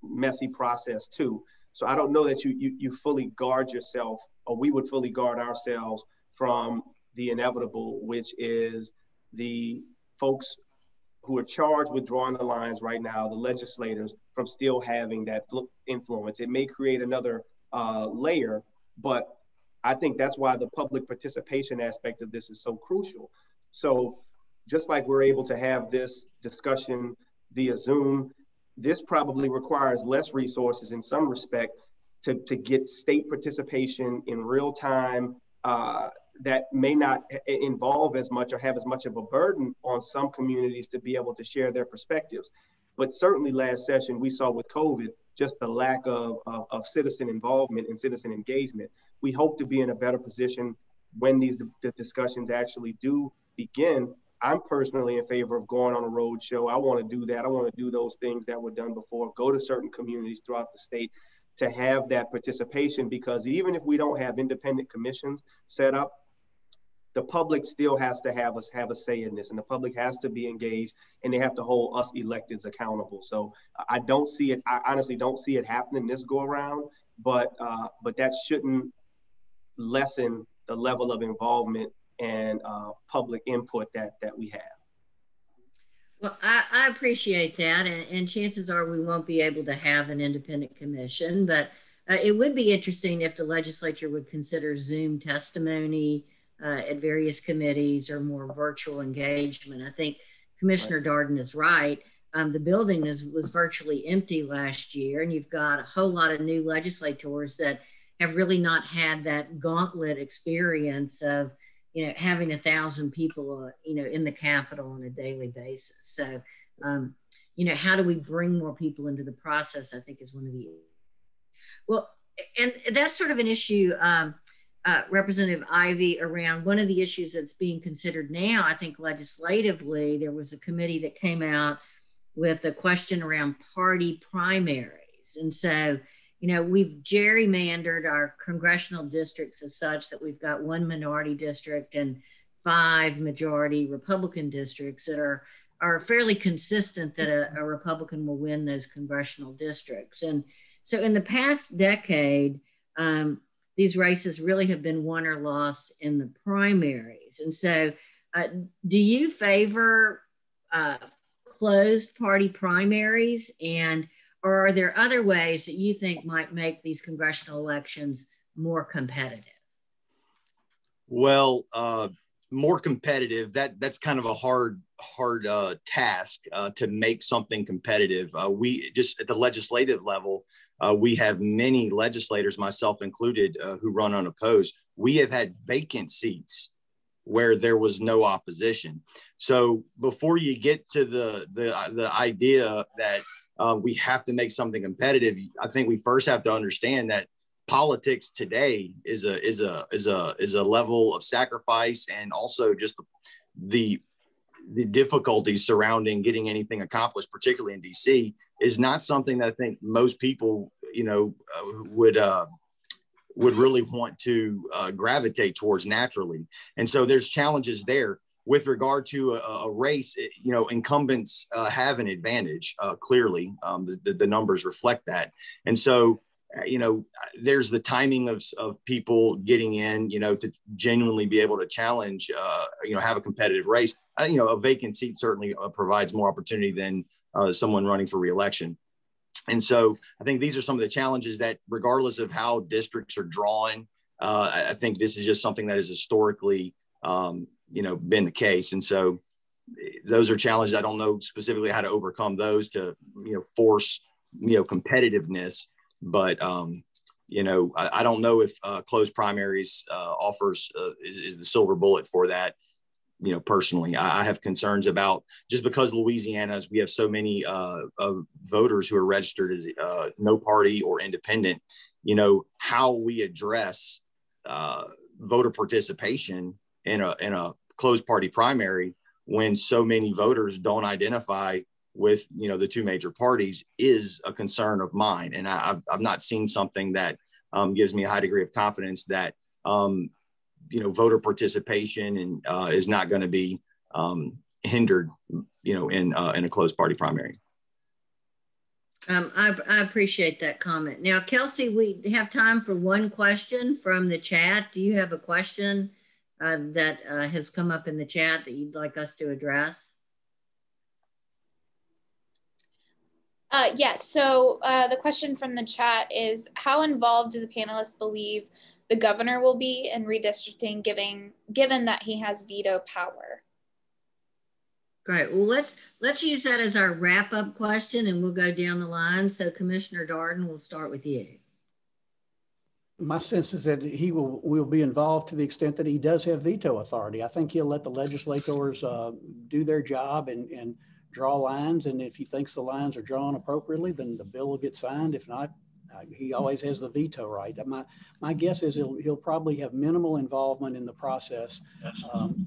messy process too. So I don't know that you, you you fully guard yourself, or we would fully guard ourselves from the inevitable, which is the folks who are charged with drawing the lines right now, the legislators, from still having that influence. It may create another uh, layer, but I think that's why the public participation aspect of this is so crucial. So just like we're able to have this discussion via Zoom, this probably requires less resources in some respect to, to get state participation in real time uh, that may not involve as much or have as much of a burden on some communities to be able to share their perspectives. But certainly last session, we saw with COVID, just the lack of, of, of citizen involvement and citizen engagement. We hope to be in a better position when these the discussions actually do begin. I'm personally in favor of going on a road show. I want to do that. I want to do those things that were done before, go to certain communities throughout the state to have that participation, because even if we don't have independent commissions set up, the public still has to have us have a say in this, and the public has to be engaged, and they have to hold us electeds accountable. So I don't see it. I honestly don't see it happening this go around, but uh, but that shouldn't lessen the level of involvement and uh, public input that that we have. Well, I, I appreciate that, and, and chances are we won't be able to have an independent commission, but uh, it would be interesting if the legislature would consider Zoom testimony Uh, at various committees or more virtual engagement. I think Commissioner Dardenne is right. Um, the building is, was virtually empty last year, and you've got a whole lot of new legislators that have really not had that gauntlet experience of, you know, having a thousand people, uh, you know, in the Capitol on a daily basis. So, um, you know, how do we bring more people into the process, I think, is one of the, well, and that's sort of an issue, um, Uh, Representative Ivey, around one of the issues that's being considered now. I think legislatively, there was a committee that came out with a question around party primaries. And so, you know, we've gerrymandered our congressional districts as such that we've got one minority district and five majority Republican districts that are, are fairly consistent that a, a Republican will win those congressional districts. And so in the past decade, um, these races really have been won or lost in the primaries. And so uh, do you favor uh, closed party primaries? And or are there other ways that you think might make these congressional elections more competitive? Well, uh, more competitive, that, that's kind of a hard, hard uh, task uh, to make something competitive. Uh, we just at the legislative level, Uh, we have many legislators, myself included, uh, who run unopposed. We have had vacant seats where there was no opposition. So before you get to the, the, the idea that uh, we have to make something competitive, I think we first have to understand that politics today is a, is a, is a, is a level of sacrifice, and also just the, the the difficulties surrounding getting anything accomplished, particularly in D C, is not something that I think most people, you know, uh, would uh, would really want to uh, gravitate towards naturally. And so there's challenges there. With regard to a, a race, it, you know, incumbents uh, have an advantage, uh, clearly. Um, the, the numbers reflect that. And so, uh, you know, there's the timing of, of people getting in, you know, to genuinely be able to challenge, uh, you know, have a competitive race. Uh, you know, a vacant seat certainly uh, provides more opportunity than Uh, someone running for re-election. And so I think these are some of the challenges that, regardless of how districts are drawn, uh, I, I think this is just something that has historically, um, you know, been the case. And so those are challenges. I don't know specifically how to overcome those to, you know, force, you know, competitiveness. But, um, you know, I, I don't know if uh, closed primaries uh, offers uh, is, is the silver bullet for that. You know, personally, I have concerns about, just because Louisiana, we have so many uh, uh, voters who are registered as uh, no party or independent, you know, how we address uh, voter participation in a, in a closed party primary when so many voters don't identify with, you know, the two major parties is a concern of mine. And I, I've, I've not seen something that um, gives me a high degree of confidence that, um, you know, voter participation and uh, is not going to be um, hindered, you know, in uh, in a closed party primary. Um, I, I appreciate that comment. Now, Kelsey, we have time for one question from the chat. Do you have a question uh, that uh, has come up in the chat that you'd like us to address? Uh, yes. Yeah, so uh, the question from the chat is, how involved do the panelists believe the governor will be in redistricting, giving, given that he has veto power? Great. Well, let's let's use that as our wrap-up question, and we'll go down the line. So, Commissioner Darden, we'll start with you. My sense is that he will will be involved to the extent that he does have veto authority. I think he'll let the legislators uh, do their job and and draw lines. And if he thinks the lines are drawn appropriately, then the bill will get signed. If not, uh, he always has the veto right. My my guess is he'll he'll probably have minimal involvement in the process um,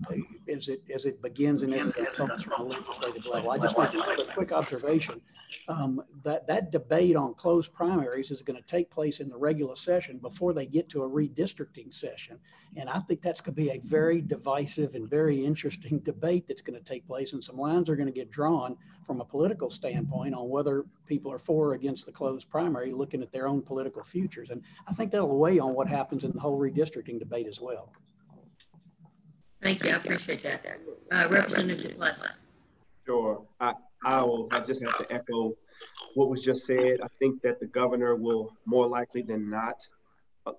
as it as it begins and as it comes from the legislative level. I just want to make a quick observation. Um, that, that debate on closed primaries is going to take place in the regular session before they get to a redistricting session. And I think that's going to be a very divisive and very interesting debate that's going to take place. And some lines are going to get drawn from a political standpoint on whether people are for or against the closed primary, looking at their own political futures. And I think that'll weigh on what happens in the whole redistricting debate as well. Thank you. I appreciate that. Uh, Representative DuPlessis. Sure. I I, will, I just have to echo what was just said. I think that the governor will more likely than not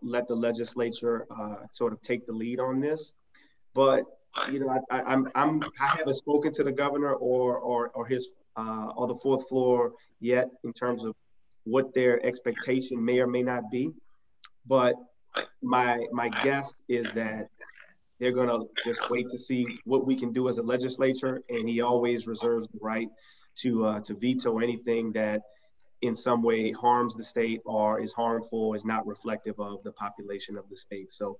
let the legislature uh, sort of take the lead on this. But you know, I, I, I'm I'm I haven't spoken to the governor or or or his uh, or the fourth floor yet in terms of what their expectation may or may not be. But my my guess is that they're going to just wait to see what we can do as a legislature, and he always reserves the right to uh, to veto anything that in some way harms the state or is harmful, is not reflective of the population of the state. So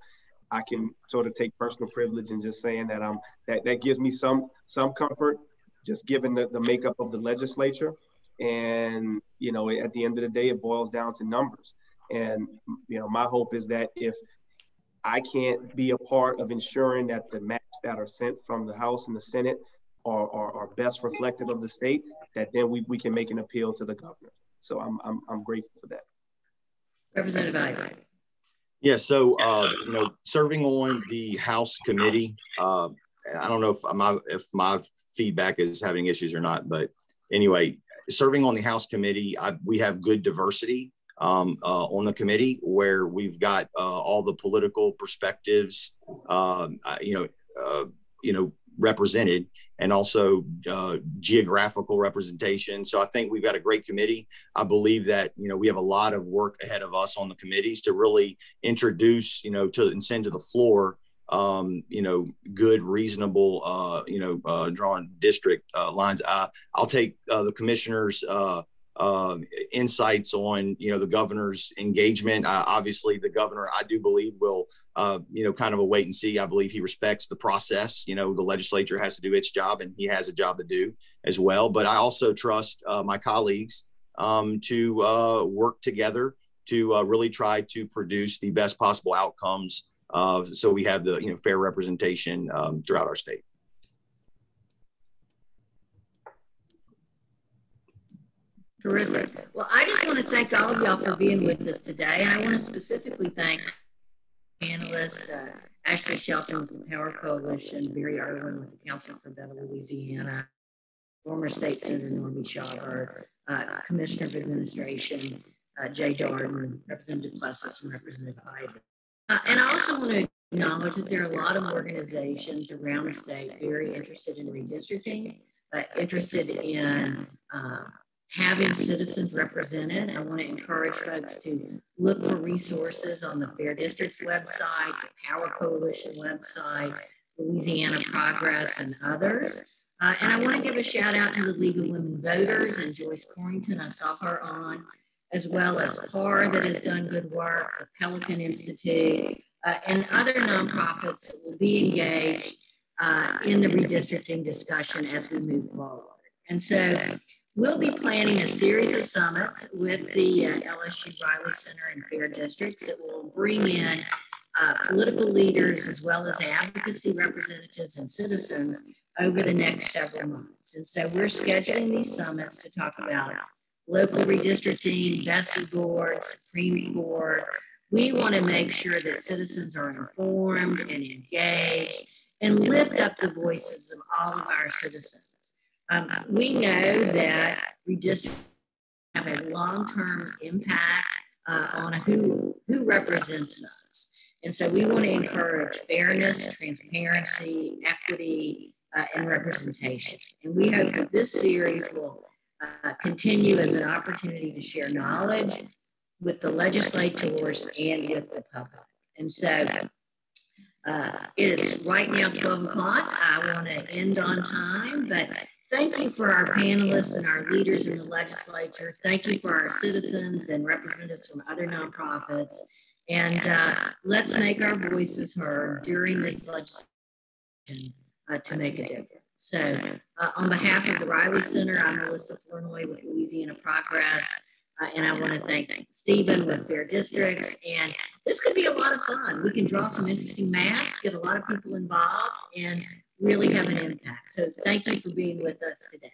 I can sort of take personal privilege in just saying that I'm that that gives me some some comfort, just given the, the makeup of the legislature. And you know, at the end of the day, it boils down to numbers. And you know, my hope is that if I can't be a part of ensuring that the maps that are sent from the House and the Senate are, are, are best reflective of the state, that then we, we can make an appeal to the governor. So I'm, I'm, I'm grateful for that. Representative Ivey. Yeah, so, uh, you know, serving on the House committee, uh, I don't know if my, if my feedback is having issues or not, but anyway, serving on the House committee, I, we have good diversity Um, uh, on the committee, where we've got uh, all the political perspectives, um, uh, you know, uh, you know, represented, and also uh, geographical representation. So I think we've got a great committee. I believe that you know we have a lot of work ahead of us on the committees to really introduce, you know, to and send to the floor, um, you know, good, reasonable, uh, you know, uh, drawn district uh, lines. I, I'll take uh, the commissioners' Uh, Uh, insights on, you know, the governor's engagement. Uh, obviously, the governor, I do believe, will, uh, you know, kind of a wait and see. I believe he respects the process. You know, the legislature has to do its job, and he has a job to do as well. But I also trust uh, my colleagues um, to uh, work together to uh, really try to produce the best possible outcomes uh, so we have the, you know, fair representation um, throughout our state. Terrific. Well, I just want to thank all of y'all for being with us today. And I want to specifically thank analyst uh, Ashley Shelton from Power Coalition, Barry Erwin with the Council for Better Louisiana, former State Senator Norby Chabert, uh, Commissioner of Administration, uh, Jay Darden, Representative Plessis, and Representative Ivey. Uh, and I also want to acknowledge that there are a lot of organizations around the state very interested in redistricting, uh, interested in uh, having citizens represented. I want to encourage folks to look for resources on the Fair Districts website, the Power Coalition website, Louisiana Progress, and others. Uh, and I want to give a shout out to the League of Women Voters and Joyce Corrington. I saw her on, as well as P A R that has done good work, the Pelican Institute, uh, and other nonprofits that will be engaged uh, in the redistricting discussion as we move forward. And so, we'll be planning a series of summits with the uh, L S U Reilly Center and Fair Districts that will bring in uh, political leaders as well as advocacy representatives and citizens over the next several months. And so we're scheduling these summits to talk about local redistricting, Bessie Board, Supreme Court. We want to make sure that citizens are informed and engaged and lift up the voices of all of our citizens. Um, we know that redistricting have a long-term impact uh, on who, who represents us. And so we want to encourage fairness, transparency, equity, uh, and representation. And we hope that this series will uh, continue as an opportunity to share knowledge with the legislators and with the public. And so uh, it is right now twelve o'clock. I want to end on time, but thank you for our panelists and our leaders in the legislature. Thank you for our citizens and representatives from other nonprofits. And uh, let's make our voices heard during this legislation uh, to make a difference. So uh, on behalf of the Reilly Center, I'm Melissa Flournoy with Louisiana Progress. Uh, and I want to thank Stephen with Fair Districts. And this could be a lot of fun. We can draw some interesting maps, get a lot of people involved, and really have an impact. So thank you for being with us today.